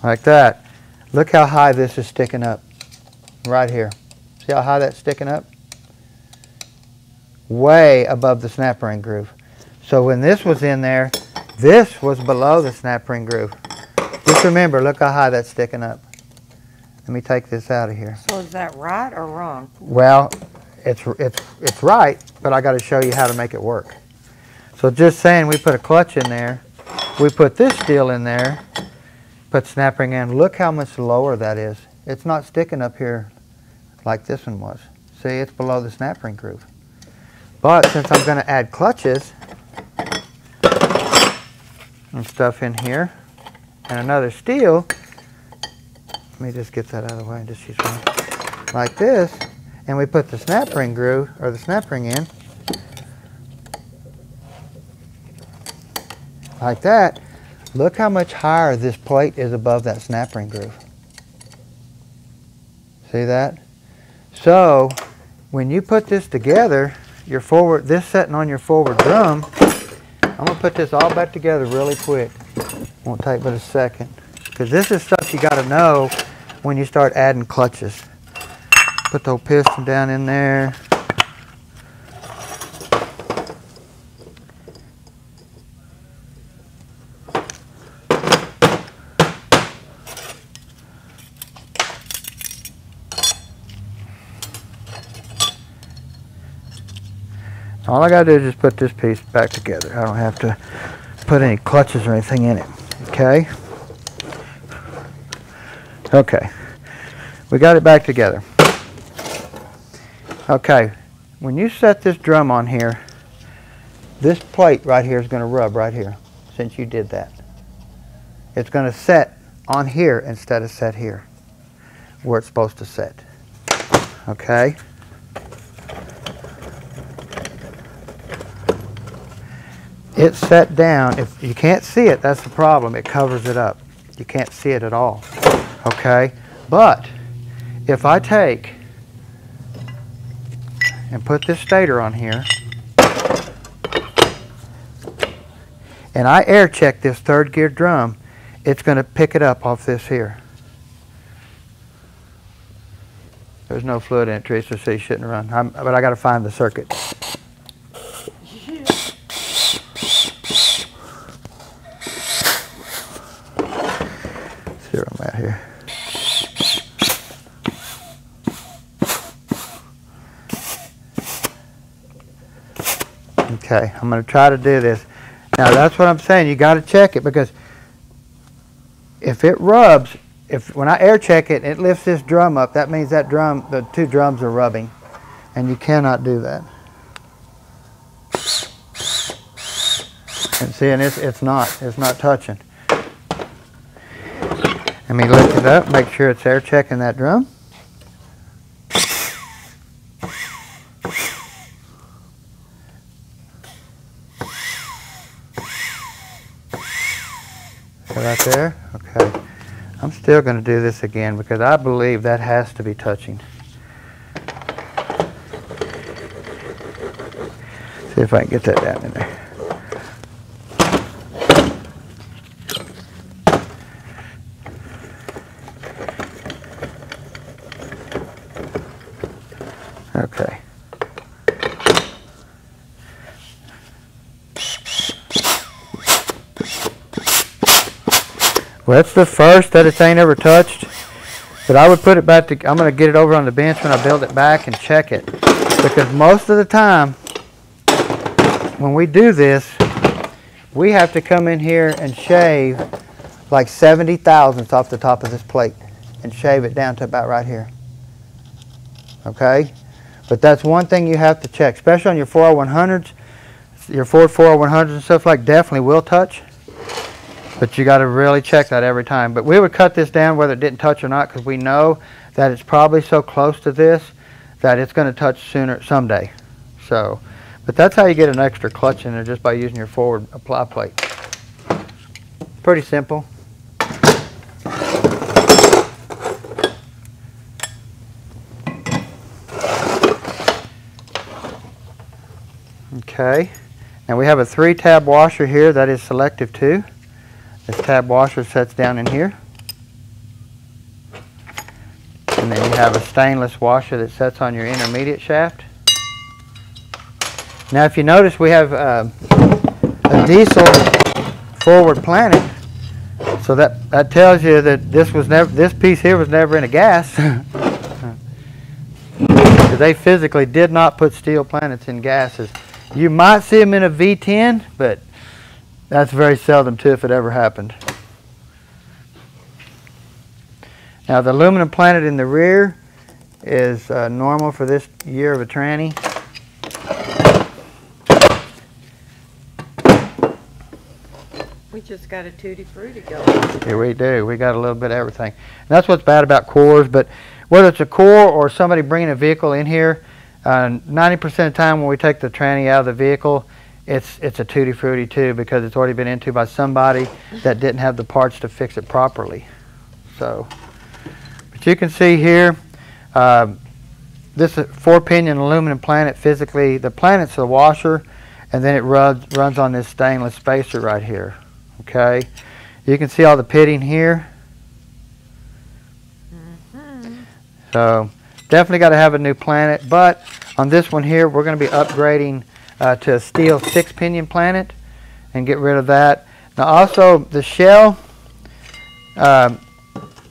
like that. Look how high this is sticking up right here. See how high that's sticking up? Way above the snap ring groove. So when this was in there, this was below the snap ring groove. Just remember, look how high that's sticking up. Let me take this out of here. So is that right or wrong? Well, it's, it's, it's right, but I got to show you how to make it work. So just saying we put a clutch in there, we put this steel in there, put snap ring in, look how much lower that is. It's not sticking up here like this one was. See, it's below the snap ring groove. But since I'm going to add clutches and stuff in here and another steel, let me just get that out of the way and just use one like this, and we put the snap ring groove or the snap ring in like that. Look how much higher this plate is above that snap ring groove. See that? So when you put this together, your forward, this setting on your forward drum, I'm going to put this all back together really quick. Won't take but a second. Because this is stuff you got to know when you start adding clutches. Put the old piston down in there. All I gotta do is just put this piece back together. I don't have to put any clutches or anything in it. Okay? Okay. We got it back together. Okay. When you set this drum on here, this plate right here is gonna rub right here since you did that. It's gonna set on here instead of set here where it's supposed to set. Okay? It's set down. If you can't see it, that's the problem. It covers it up. You can't see it at all. Okay? But if I take and put this stator on here and I air check this third gear drum, it's going to pick it up off this here. There's no fluid in it, Teresa, so you shouldn't run. I'm, but I got to find the circuit. Okay, I'm going to try to do this. Now that's what I'm saying. You got to check it, because if it rubs, if when I air check it, it lifts this drum up. That means that drum, the two drums are rubbing, and you cannot do that. And see, and it's it's not it's not touching. Let me lift it up. Make sure it's air checking that drum. Right there. Okay. I'm still going to do this again because I believe that has to be touching. See if I can get that down in there. Okay. Well, that's the first that it ain't ever touched, but I would put it back to, I'm going to get it over on the bench when I build it back and check it, because most of the time when we do this, we have to come in here and shave like seventy thousandths off the top of this plate and shave it down to about right here. okay? But that's one thing you have to check, especially on your four oh one hundreds, your Ford four oh one hundreds and stuff like definitely will touch, but you got to really check that every time. But we would cut this down whether it didn't touch or not because we know that it's probably so close to this that it's going to touch sooner someday. So, but that's how you get an extra clutch in there, just by using your forward apply plate. Pretty simple. Okay, now we have a three tab washer here that is selective too. This tab washer sets down in here. And then you have a stainless washer that sets on your intermediate shaft. Now if you notice, we have uh, a diesel forward planet, so that, that tells you that this was never, this piece here was never in a gas. They physically did not put steel planets in gases. You might see them in a V ten, but that's very seldom too, if it ever happened. Now the aluminum planet in the rear is uh, normal for this year of a tranny. We just got a tutti frutti going. Yeah, we do. We got a little bit of everything. And that's what's bad about cores, but whether it's a core or somebody bringing a vehicle in here, ninety percent uh, of the time when we take the tranny out of the vehicle, it's it's a tutti frutti too, because it's already been into by somebody that didn't have the parts to fix it properly. So, but you can see here, uh, this four pinion aluminum planet physically, the planet's the washer, and then it runs runs on this stainless spacer right here. Okay, you can see all the pitting here. Mm-hmm. So definitely got to have a new planet, but on this one here we're going to be upgrading uh, to a steel six pinion planet and get rid of that. Now also the shell, um,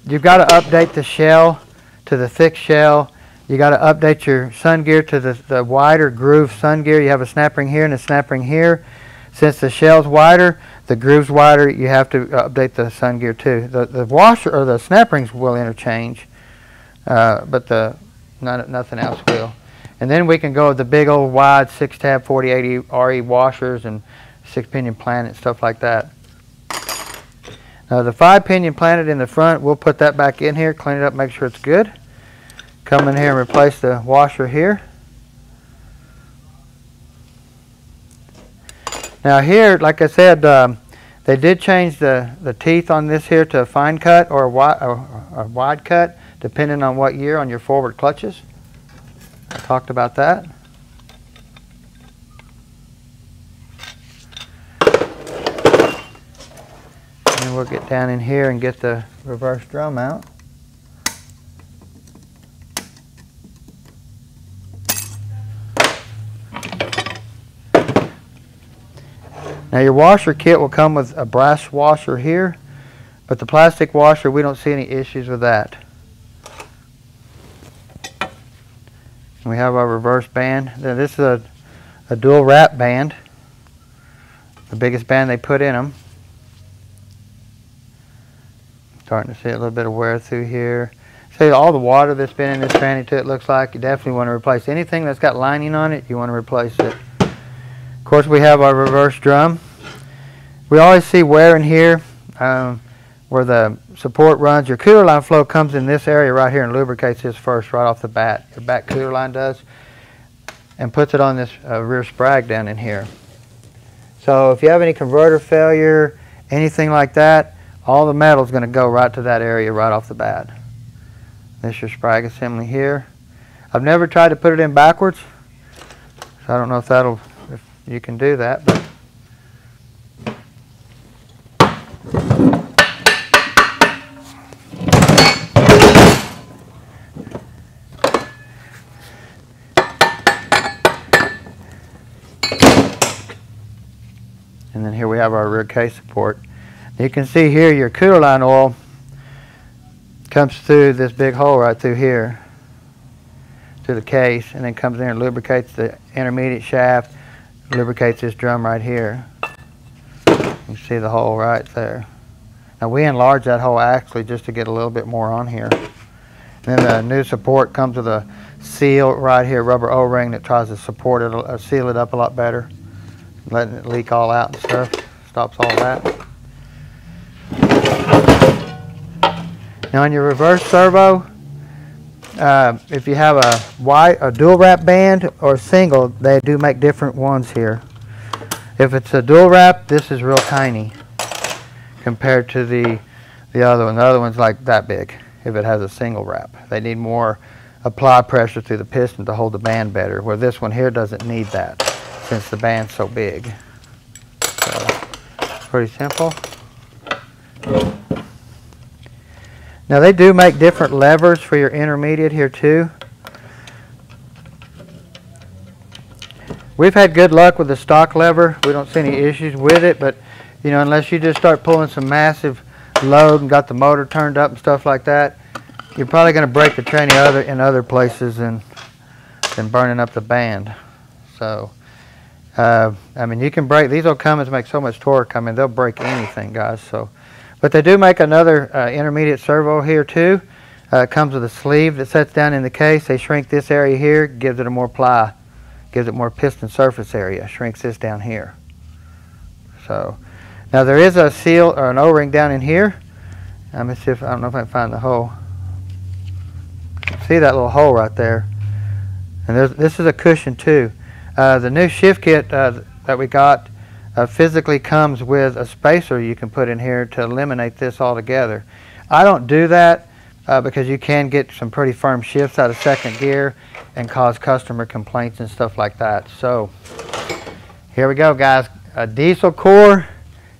you've got to update the shell to the thick shell. You got to update your sun gear to the, the wider groove sun gear. You have a snap ring here and a snap ring here. Since the shell's wider, the groove's wider, you have to update the sun gear too. The, the washer or the snap rings will interchange, uh, but the not, nothing else will. And then we can go with the big old wide six tab forty-eight R E washers and six pinion planet, stuff like that. Now the five pinion planet in the front, we'll put that back in here, clean it up, make sure it's good. Come in here and replace the washer here. Now here, like I said, um, they did change the, the teeth on this here to a fine cut or a, wi or a wide cut, depending on what year on your forward clutches. I talked about that. And we'll get down in here and get the reverse drum out. Now your washer kit will come with a brass washer here, but the plastic washer, we don't see any issues with that. And we have our reverse band. Now this is a, a dual wrap band, the biggest band they put in them. Starting to see a little bit of wear through here. See all the water that's been in this tranny too, it looks like. You definitely want to replace anything that's got lining on it, you want to replace it. Of course, we have our reverse drum. We always see wear in here um, where the support runs. Your cooler line flow comes in this area right here and lubricates this first right off the bat. Your back cooler line does, and puts it on this uh, rear sprag down in here. So if you have any converter failure, anything like that, all the metal is going to go right to that area right off the bat. This is your sprag assembly here. I've never tried to put it in backwards, so I don't know if that'll... You can do that, but and then here we have our rear case support. You can see here your cooler line oil comes through this big hole right through here to the case, and then comes in and lubricates the intermediate shaft. Lubricates this drum right here. You can see the hole right there. Now we enlarge that hole actually just to get a little bit more on here. Remember, a new support comes with a seal right here, rubber O-ring that tries to support it, or seal it up a lot better, letting it leak all out and stuff. Stops all that. Now, on your reverse servo, uh, if you have a white, a dual wrap band or single, they do make different ones here. If it's a dual wrap, this is real tiny compared to the the other one. The other one's like that big. If it has a single wrap, they need more apply pressure through the piston to hold the band better, where this one here doesn't need that since the band's so big. So, pretty simple. Now, they do make different levers for your intermediate here too. We've had good luck with the stock lever. We don't see any issues with it, but you know, unless you just start pulling some massive load and got the motor turned up and stuff like that, you're probably going to break the tranny other in other places and than burning up the band. So, uh, I mean, you can break these. Old Cummins make so much torque. I mean, they'll break anything, guys. So, but they do make another uh, intermediate servo here too. Uh, it comes with a sleeve that sets down in the case. They shrink this area here, gives it a more ply, gives it more piston surface area. Shrinks this down here. So. Now, there is a seal or an O-ring down in here. Let me see if, I don't know if I can find the hole. See that little hole right there? And there's, this is a cushion too. Uh, the new shift kit uh, that we got uh, physically comes with a spacer you can put in here to eliminate this altogether. I don't do that uh, because you can get some pretty firm shifts out of second gear and cause customer complaints and stuff like that. So, here we go, guys. A diesel core,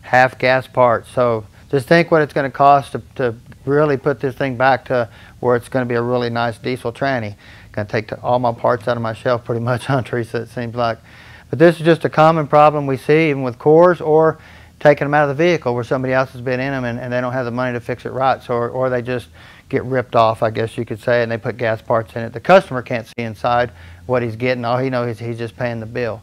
half gas part. So just think what it's going to cost to, to really put this thing back to where it's going to be a really nice diesel tranny. Going to take all my parts out of my shelf pretty much, on Teresa, it seems like. But this is just a common problem we see even with cores, or taking them out of the vehicle where somebody else has been in them and, and they don't have the money to fix it right. So, or, or they just get ripped off, I guess you could say, and they put gas parts in it. The customer can't see inside what he's getting. All he knows is he's just paying the bill.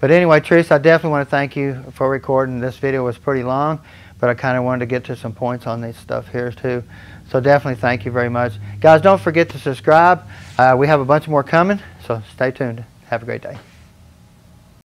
But anyway, Teresa, I definitely want to thank you for recording. This video was pretty long, but I kind of wanted to get to some points on this stuff here too. So definitely thank you very much. Guys, don't forget to subscribe. Uh, we have a bunch more coming, so stay tuned. Have a great day.